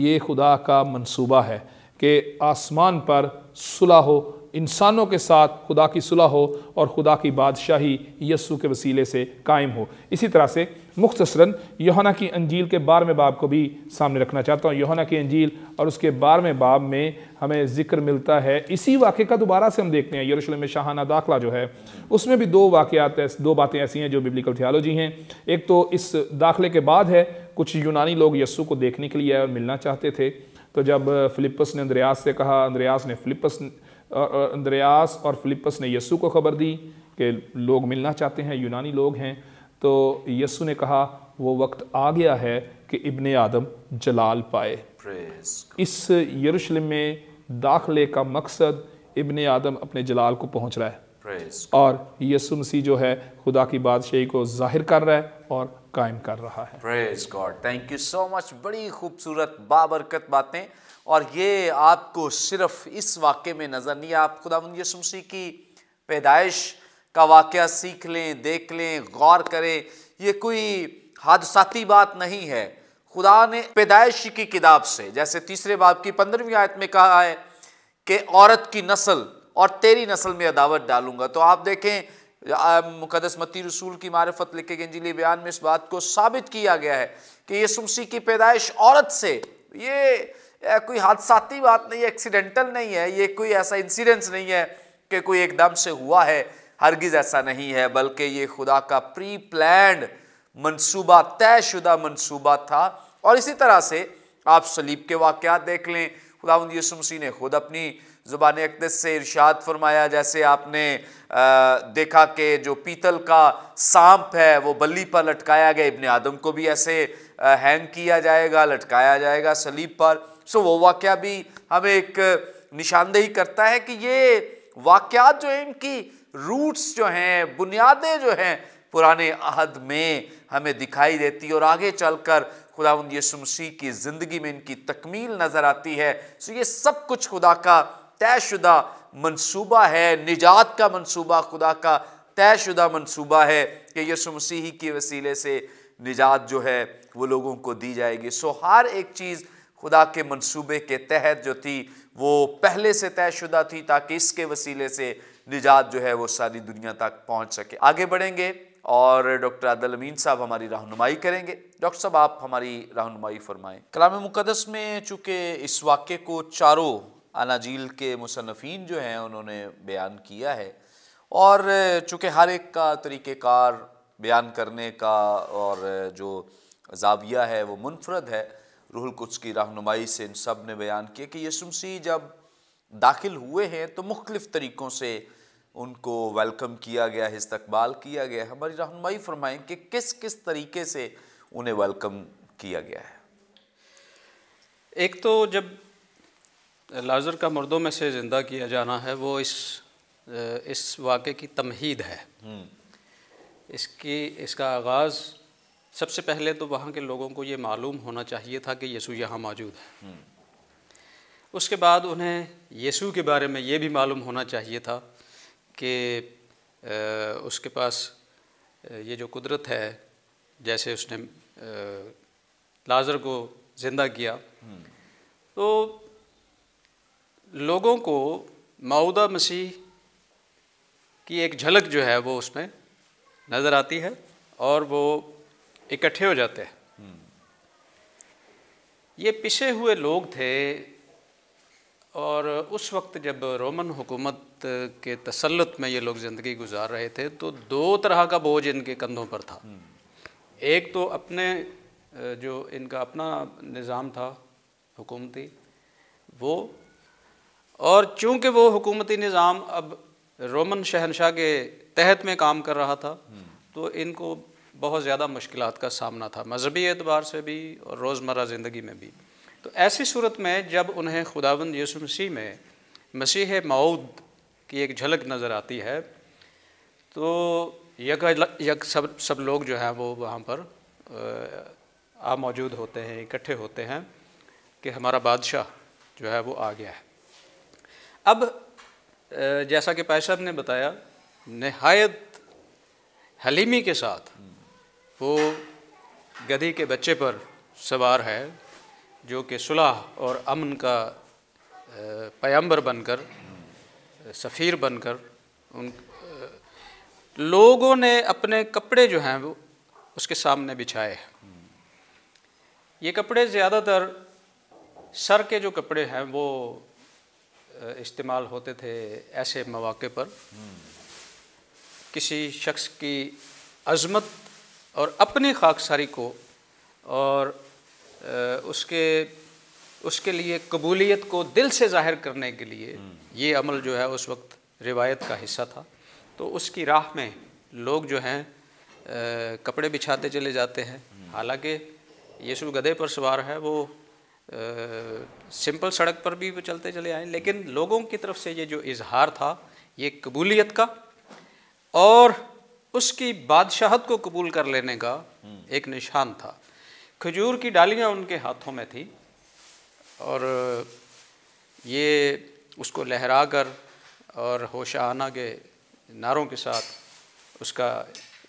ये खुदा का मंसूबा है कि आसमान पर सुलह हो, इंसानों के साथ खुदा की सुलह हो और खुदा की बादशाही यसु के वसीले से कायम हो। इसी तरह से मुख्तसरन यूहन्ना की इंजील के बारहवें बाब को भी सामने रखना चाहता हूँ। यूहन्ना की इंजील और उसके बारहवें बाब में हमें जिक्र मिलता है इसी वाक़े का, दोबारा से हम देखते हैं। यरूशलेम में शाहाना दाखला जो है उसमें भी दो वाक़यात, दो बातें ऐसी हैं जो बिब्लिकल थियोलॉजी हैं। एक तो इस दाखले के बाद है, कुछ यूनानी लोग यस्सु को देखने के लिए आए और मिलना चाहते थे। तो जब फिलिप्पस ने अंद्रयास से कहा, अंद्रयास ने फिलिप्पस अंद्रयास और फिलिप्पस ने यस्सु को खबर दी कि लोग मिलना चाहते हैं, यूनानी लोग हैं। तो यस्सु ने कहा वो वक्त आ गया है कि इब्ने आदम जलाल पाए। इस यरूशलेम में दाखिले का मकसद इब्ने आदम अपने जलाल को पहुंच रहा है और यस्सु मसीह जो है खुदा की बादशाही को जाहिर कर रहा है और कायम कर रहा है। Praise God, thank you so much. बड़ी खूबसूरत बाबरकत बातें, और ये आपको सिर्फ इस वाक़े में नज़र नहीं, आप खुदावंद यीशु मसीह की पैदाइश का वाक़या सीख लें, देख लें, गौर करें। ये कोई हादसाती बात नहीं है, खुदा ने पैदाइश की किताब से, जैसे तीसरे बाब की पंद्रहवीं आयत में कहा है कि औरत की नस्ल और तेरी नस्ल में अदावत डालूंगा। तो आप देखें मुक़द्दस मत्ती रसूल की मारिफत लिखे गए इंजीली बयान में इस बात को साबित किया गया है कि यीशु मसीह की पैदाइश औरत से, ये कोई हादसाती बात नहीं है, एक्सीडेंटल नहीं है, ये कोई ऐसा इंसिडेंस नहीं है कि कोई एकदम से हुआ है, हरगिज़ ऐसा नहीं है, बल्कि ये खुदा का प्री प्लान्ड मंसूबा, तयशुदा मंसूबा था। और इसी तरह से आप सलीब के वाक़यात देख लें, खुदावंद यीशु मसीह ने खुद अपनी ज़ुबान अक़दस से इरशाद फरमाया, जैसे आपने आ, देखा कि जो पीतल का सांप है वो बल्ली पर लटकाया गया, इब्ने आदम को भी ऐसे आ, हैंग किया जाएगा, लटकाया जाएगा सलीब पर। सो वो वाक़या भी हमें एक निशानदेही करता है कि ये वाक़यात जो हैं, इनकी रूट्स जो हैं, बुनियादें जो हैं पुराने अहद में हमें दिखाई देती है और आगे चलकर खुदावंद यीशु मसीह की ज़िंदगी में इनकी तकमील नज़र आती है। सो ये सब कुछ खुदा का तयशुदा मंसूबा है, निजात का मंसूबा, खुदा का तयशुदा मंसूबा है कि यीशु मसीह के वसीले से निजात जो है वो लोगों को दी जाएगी। सो हर एक चीज़ खुदा के मंसूबे के तहत जो थी वो पहले से तयशुदा थी, ताकि इसके वसीले से निजात जो है वो सारी दुनिया तक पहुंच सके। आगे बढ़ेंगे और डॉक्टर आदिल अमीन साहब हमारी रहनुमाई करेंगे। डॉक्टर साहब आप हमारी रहनुमाई फरमाएँ। कलाम मुकदस में चूँकि इस वाक़े को चारों अनाजील के मुसन्निफ़ीन जो हैं उन्होंने बयान किया है, और चूँकि हर एक का तरीक़ेकार बयान करने का और जो जाविया है वो मुनफरद है, रूहुल कुद्स की रहनुमाई से इन सब ने बयान किया कि यीशु मसीह जब दाखिल हुए हैं तो मुख्तलिफ़ तरीक़ों से उनको वेलकम किया गया है, इस्तकबाल किया गया। हमारी रहनुमाई फरमाएं कि किस किस तरीके से उन्हें वेलकम किया गया है। एक तो जब लाजर का मुर्दों में से ज़िंदा किया जाना है वो इस इस वाक़े की तमहीद है। इसकी इसका आगाज़ सबसे पहले तो वहाँ के लोगों को ये मालूम होना चाहिए था कि यीशु यहाँ मौजूद है। उसके बाद उन्हें यीशु के बारे में ये भी मालूम होना चाहिए था कि उसके पास ये जो कुदरत है, जैसे उसने लाजर को ज़िंदा किया, तो लोगों को मौदा मसीह की एक झलक जो है वो उसमें नज़र आती है और वो इकट्ठे हो जाते हैं। ये पिसे हुए लोग थे और उस वक्त जब रोमन हुकूमत के तसल्लुत में ये लोग ज़िंदगी गुजार रहे थे तो दो तरह का बोझ इनके कंधों पर था। एक तो अपने जो इनका अपना निज़ाम था हुकूमती वो, और चूँकि वो हुकूमती निज़ाम अब रोमन शहनशाह के तहत में काम कर रहा था तो इनको बहुत ज़्यादा मुश्किलात का सामना था, मजहबी एतबार से भी और रोज़मर्रा ज़िंदगी में भी। तो ऐसी सूरत में जब उन्हें खुदावंद यीशु मसीह में मसीह मौद की एक झलक नज़र आती है तो यक यक सब सब लोग जो हैं वो वहाँ पर आ मौजूद होते हैं, इकट्ठे होते हैं कि हमारा बादशाह जो है वो आ गया है। अब जैसा कि पाई साहब ने बताया, नहायत हलीमी के साथ वो गधी के बच्चे पर सवार है जो कि सुलह और अमन का पैगंबर बनकर, सफ़ीर बनकर उन लोगों ने अपने कपड़े जो हैं वो उसके सामने बिछाए हैं। ये कपड़े ज़्यादातर सर के जो कपड़े हैं वो इस्तेमाल होते थे ऐसे मौक़े पर, किसी शख्स की अज़मत और अपनी खाकसारी को और उसके उसके लिए कबूलियत को दिल से ज़ाहिर करने के लिए ये अमल जो है उस वक्त रिवायत का हिस्सा था। तो उसकी राह में लोग जो हैं कपड़े बिछाते चले जाते हैं। हालांकि यीशु गधे पर सवार है, वो आ, सिंपल सड़क पर भी वो चलते चले आए, लेकिन लोगों की तरफ से ये जो इजहार था ये कबूलियत का और उसकी बादशाहत को कबूल कर लेने का एक निशान था। खजूर की डालियां उनके हाथों में थी और ये उसको लहरा कर और होशाना के नारों के साथ उसका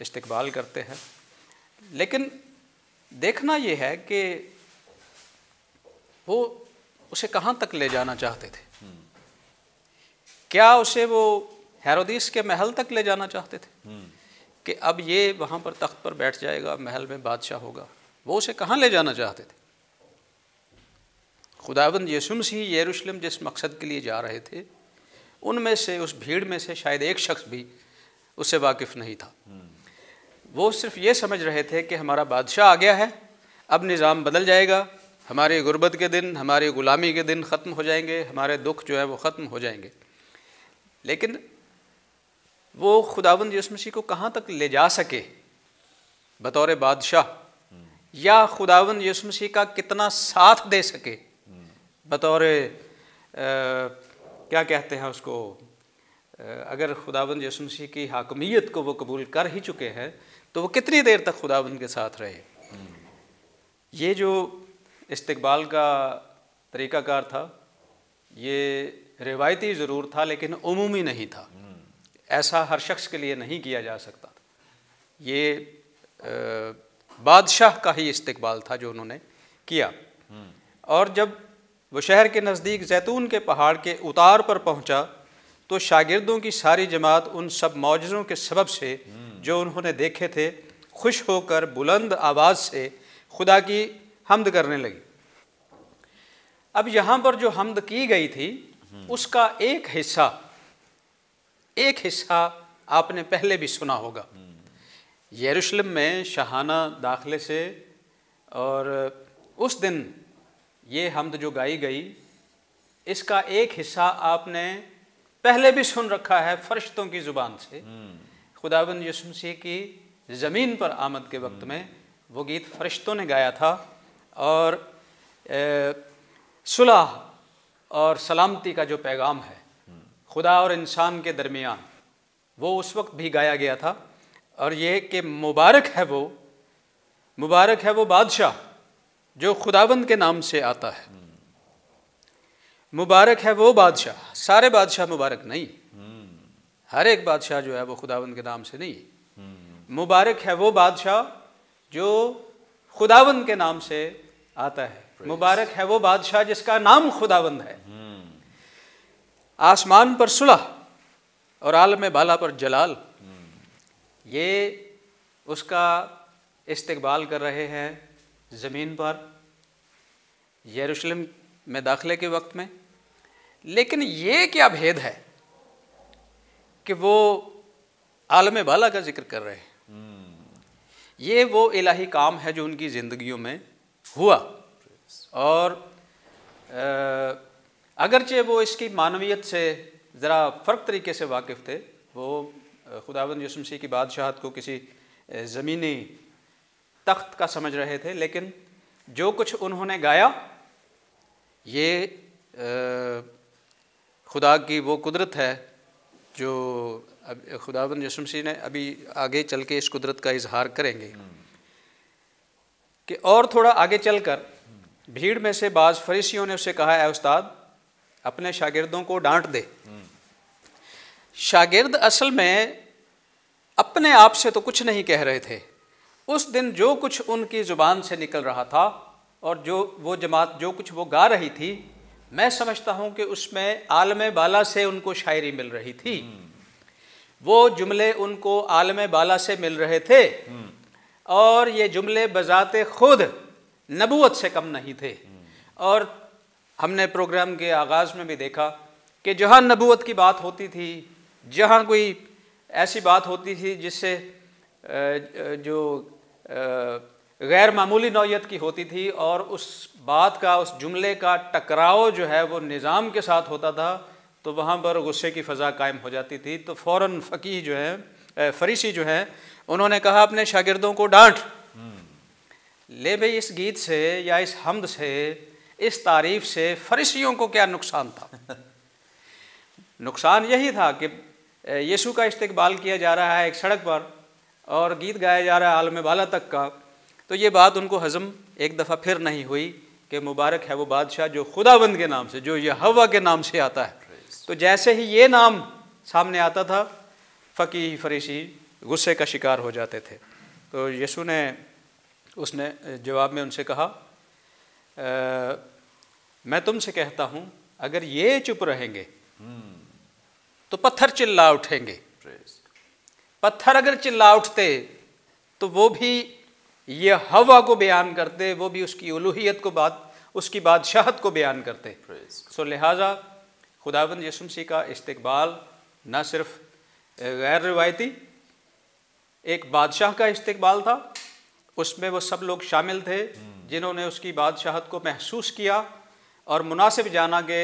इस्तकबाल करते हैं। लेकिन देखना ये है कि वो उसे कहाँ तक ले जाना चाहते थे। क्या उसे वो हेरोदीस के महल तक ले जाना चाहते थे कि अब ये वहाँ पर तख्त पर बैठ जाएगा, महल में बादशाह होगा? वो उसे कहाँ ले जाना चाहते थे? खुदावंद यीशु मसीह यरूशलेम जिस मकसद के लिए जा रहे थे उनमें से, उस भीड़ में से शायद एक शख्स भी उससे वाकिफ़ नहीं था। वो सिर्फ ये समझ रहे थे कि हमारा बादशाह आ गया है, अब निज़ाम बदल जाएगा, हमारे गुर्बत के दिन, हमारी ग़ुलामी के दिन ख़त्म हो जाएंगे, हमारे दुख जो है वो ख़त्म हो जाएंगे। लेकिन वो खुदावंद यीशु मसीह को कहाँ तक ले जा सके बतौर बादशाह, या खुदावंद यीशु मसीह का कितना साथ दे सके बतौर क्या कहते हैं उसको, आ, अगर खुदावंद यीशु मसीह की हाकमियत को वो कबूल कर ही चुके हैं तो वो कितनी देर तक खुदावंद के साथ रहे। ये जो इस्तकबाल का तरीक़ाकार था ये रिवायती ज़रूर था लेकिन उमूमी नहीं था, ऐसा हर शख्स के लिए नहीं किया जा सकता था। ये आ, बादशाह का ही इस्तकबाल था जो उन्होंने किया। और जब वह शहर के नज़दीक जैतून के पहाड़ के उतार पर पहुँचा तो शागिर्दों की सारी जमात उन सब मौजज़ों के सबब से जो उन्होंने देखे थे खुश होकर बुलंद आवाज़ से खुदा की हम्द करने लगी। अब यहाँ पर जो हम्द की गई थी उसका एक हिस्सा एक हिस्सा आपने पहले भी सुना होगा। यरूशलेम में शाहाना दाखिले से और उस दिन ये हम्द जो गाई गई इसका एक हिस्सा आपने पहले भी सुन रखा है फरिश्तों की ज़ुबान से। खुदावंद यीशु मसीह की ज़मीन पर आमद के वक्त में वो गीत फरिश्तों ने गाया था और सुलह और सलामती का जो पैगाम है खुदा और इंसान के दरमियान वो उस वक्त भी गाया गया था। और ये कि मुबारक है वो मुबारक है वो बादशाह जो खुदावंद के नाम से आता है। मुबारक है वो बादशाह, सारे बादशाह मुबारक नहीं, हर एक बादशाह जो है वो खुदावंद के नाम से नहीं। मुबारक है वो बादशाह जो खुदावंद के नाम से आता है। मुबारक है वो बादशाह जिसका नाम खुदावंद है। आसमान पर सुलह और आलम बाला पर जलाल, ये उसका इस्तकबाल कर रहे हैं ज़मीन पर यरूशलेम में दाखिले के वक्त में। लेकिन ये क्या भेद है कि वो आलम बाला का जिक्र कर रहे हैं। ये वो इलाही काम है जो उनकी ज़िंदगियों में हुआ और अगरचे वो इसकी मानवीयत से ज़रा फ़र्क तरीके से वाकिफ़ थे। वो खुदावंद यीशु मसीह की बादशाहत को किसी ज़मीनी तख्त का समझ रहे थे, लेकिन जो कुछ उन्होंने गाया ये खुदा की वो कुदरत है जो खुदावंद यीशु मसीह ने अभी आगे चल के इस कुदरत का इजहार करेंगे। कि और थोड़ा आगे चलकर भीड़ में से बाज़ फरीसियों ने उससे कहा, ऐ उस्ताद अपने शागिर्दों को डांट दे। शागिर्द असल में अपने आप से तो कुछ नहीं कह रहे थे। उस दिन जो कुछ उनकी ज़ुबान से निकल रहा था और जो वो जमात जो कुछ वो गा रही थी, मैं समझता हूँ कि उसमें आलम बाला से उनको शायरी मिल रही थी। वो जुमले उनको आलम बाला से मिल रहे थे और ये जुमले बजाते खुद नबूवत से कम नहीं थे। और हमने प्रोग्राम के आगाज़ में भी देखा कि जहाँ नबूवत की बात होती थी, जहाँ कोई ऐसी बात होती थी जिससे जो गैर मामूली नौयत की होती थी और उस बात का उस जुमले का टकराव जो है वो निज़ाम के साथ होता था, तो वहाँ पर गुस्से की फ़ज़ा कायम हो जाती थी। तो फ़ौरन फ़कीह जो है फरीसी जो हैं उन्होंने कहा अपने शागिर्दों को डांट ले। भाई इस गीत से या इस हम्द से इस तारीफ़ से फरीसियों को क्या नुकसान था? नुकसान यही था कि यीशु का इस्तकबाल किया जा रहा है एक सड़क पर और गीत गाया जा रहा है आलम बाला तक का। तो ये बात उनको हज़म एक दफ़ा फिर नहीं हुई कि मुबारक है वो बादशाह जो खुदावंद के नाम से, जो यहोवा के नाम से आता है। तो जैसे ही ये नाम सामने आता था फ़कीह फरीसी गुस्से का शिकार हो जाते थे। तो यीशु ने उसने जवाब में उनसे कहा, आ, मैं तुमसे कहता हूँ अगर ये चुप रहेंगे तो पत्थर चिल्ला उठेंगे। पत्थर अगर चिल्ला उठते तो वो भी यहोवा को बयान करते, वो भी उसकी उलूहियत को बात उसकी बादशाहत को बयान करते। सो लिहाजा खुदावंद यीशु मसीह का इस्तकबाल न सिर्फ गैर रिवायती एक बादशाह का इस्तकबाल था, उसमें वो सब लोग शामिल थे जिन्होंने उसकी बादशाहत को महसूस किया और मुनासिब जाना के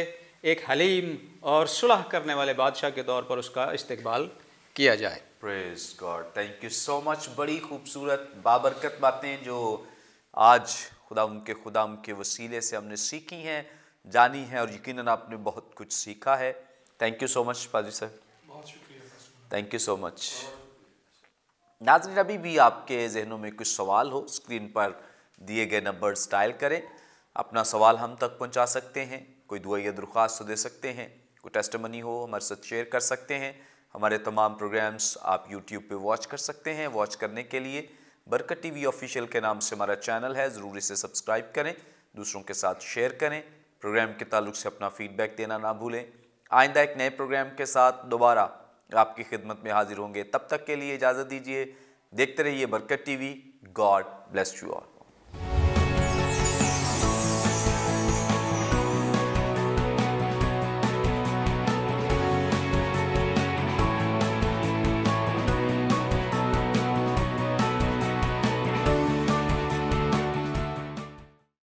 एक हलीम और सुलह करने वाले बादशाह के तौर पर उसका इस्तकबाल किया जाए। Praise God, thank you so much. बड़ी खूबसूरत बाबरकत बातें जो आज खुदा उनके खुदा उनके वसीले से हमने सीखी हैं, जानी हैं और यकीनन आपने बहुत कुछ सीखा है। थैंक यू सो मच पाजी साहब, बहुत शुक्रिया। Thank you so much. नाज़रीन, अभी भी आपके जहनों में कुछ सवाल हो, स्क्रीन पर दिए गए नंबर्स डायल करें, अपना सवाल हम तक पहुँचा सकते हैं, कोई दुआ या दरख्वास्त दे सकते हैं, कोई टेस्टिमनी हो हमारे साथ शेयर कर सकते हैं। हमारे तमाम प्रोग्राम्स आप यूट्यूब पे वॉच कर सकते हैं। वॉच करने के लिए बरकत टीवी ऑफिशियल के नाम से हमारा चैनल है, ज़रूर इसे सब्सक्राइब करें। दूसरों के साथ शेयर करें। प्रोग्राम के ताल्लुक से अपना फ़ीडबैक देना ना भूलें। आइंदा एक नए प्रोग्राम के साथ दोबारा आपकी खिदमत में हाजिर होंगे। तब तक के लिए इजाज़त दीजिए। देखते रहिए Barkat TV. God bless you all.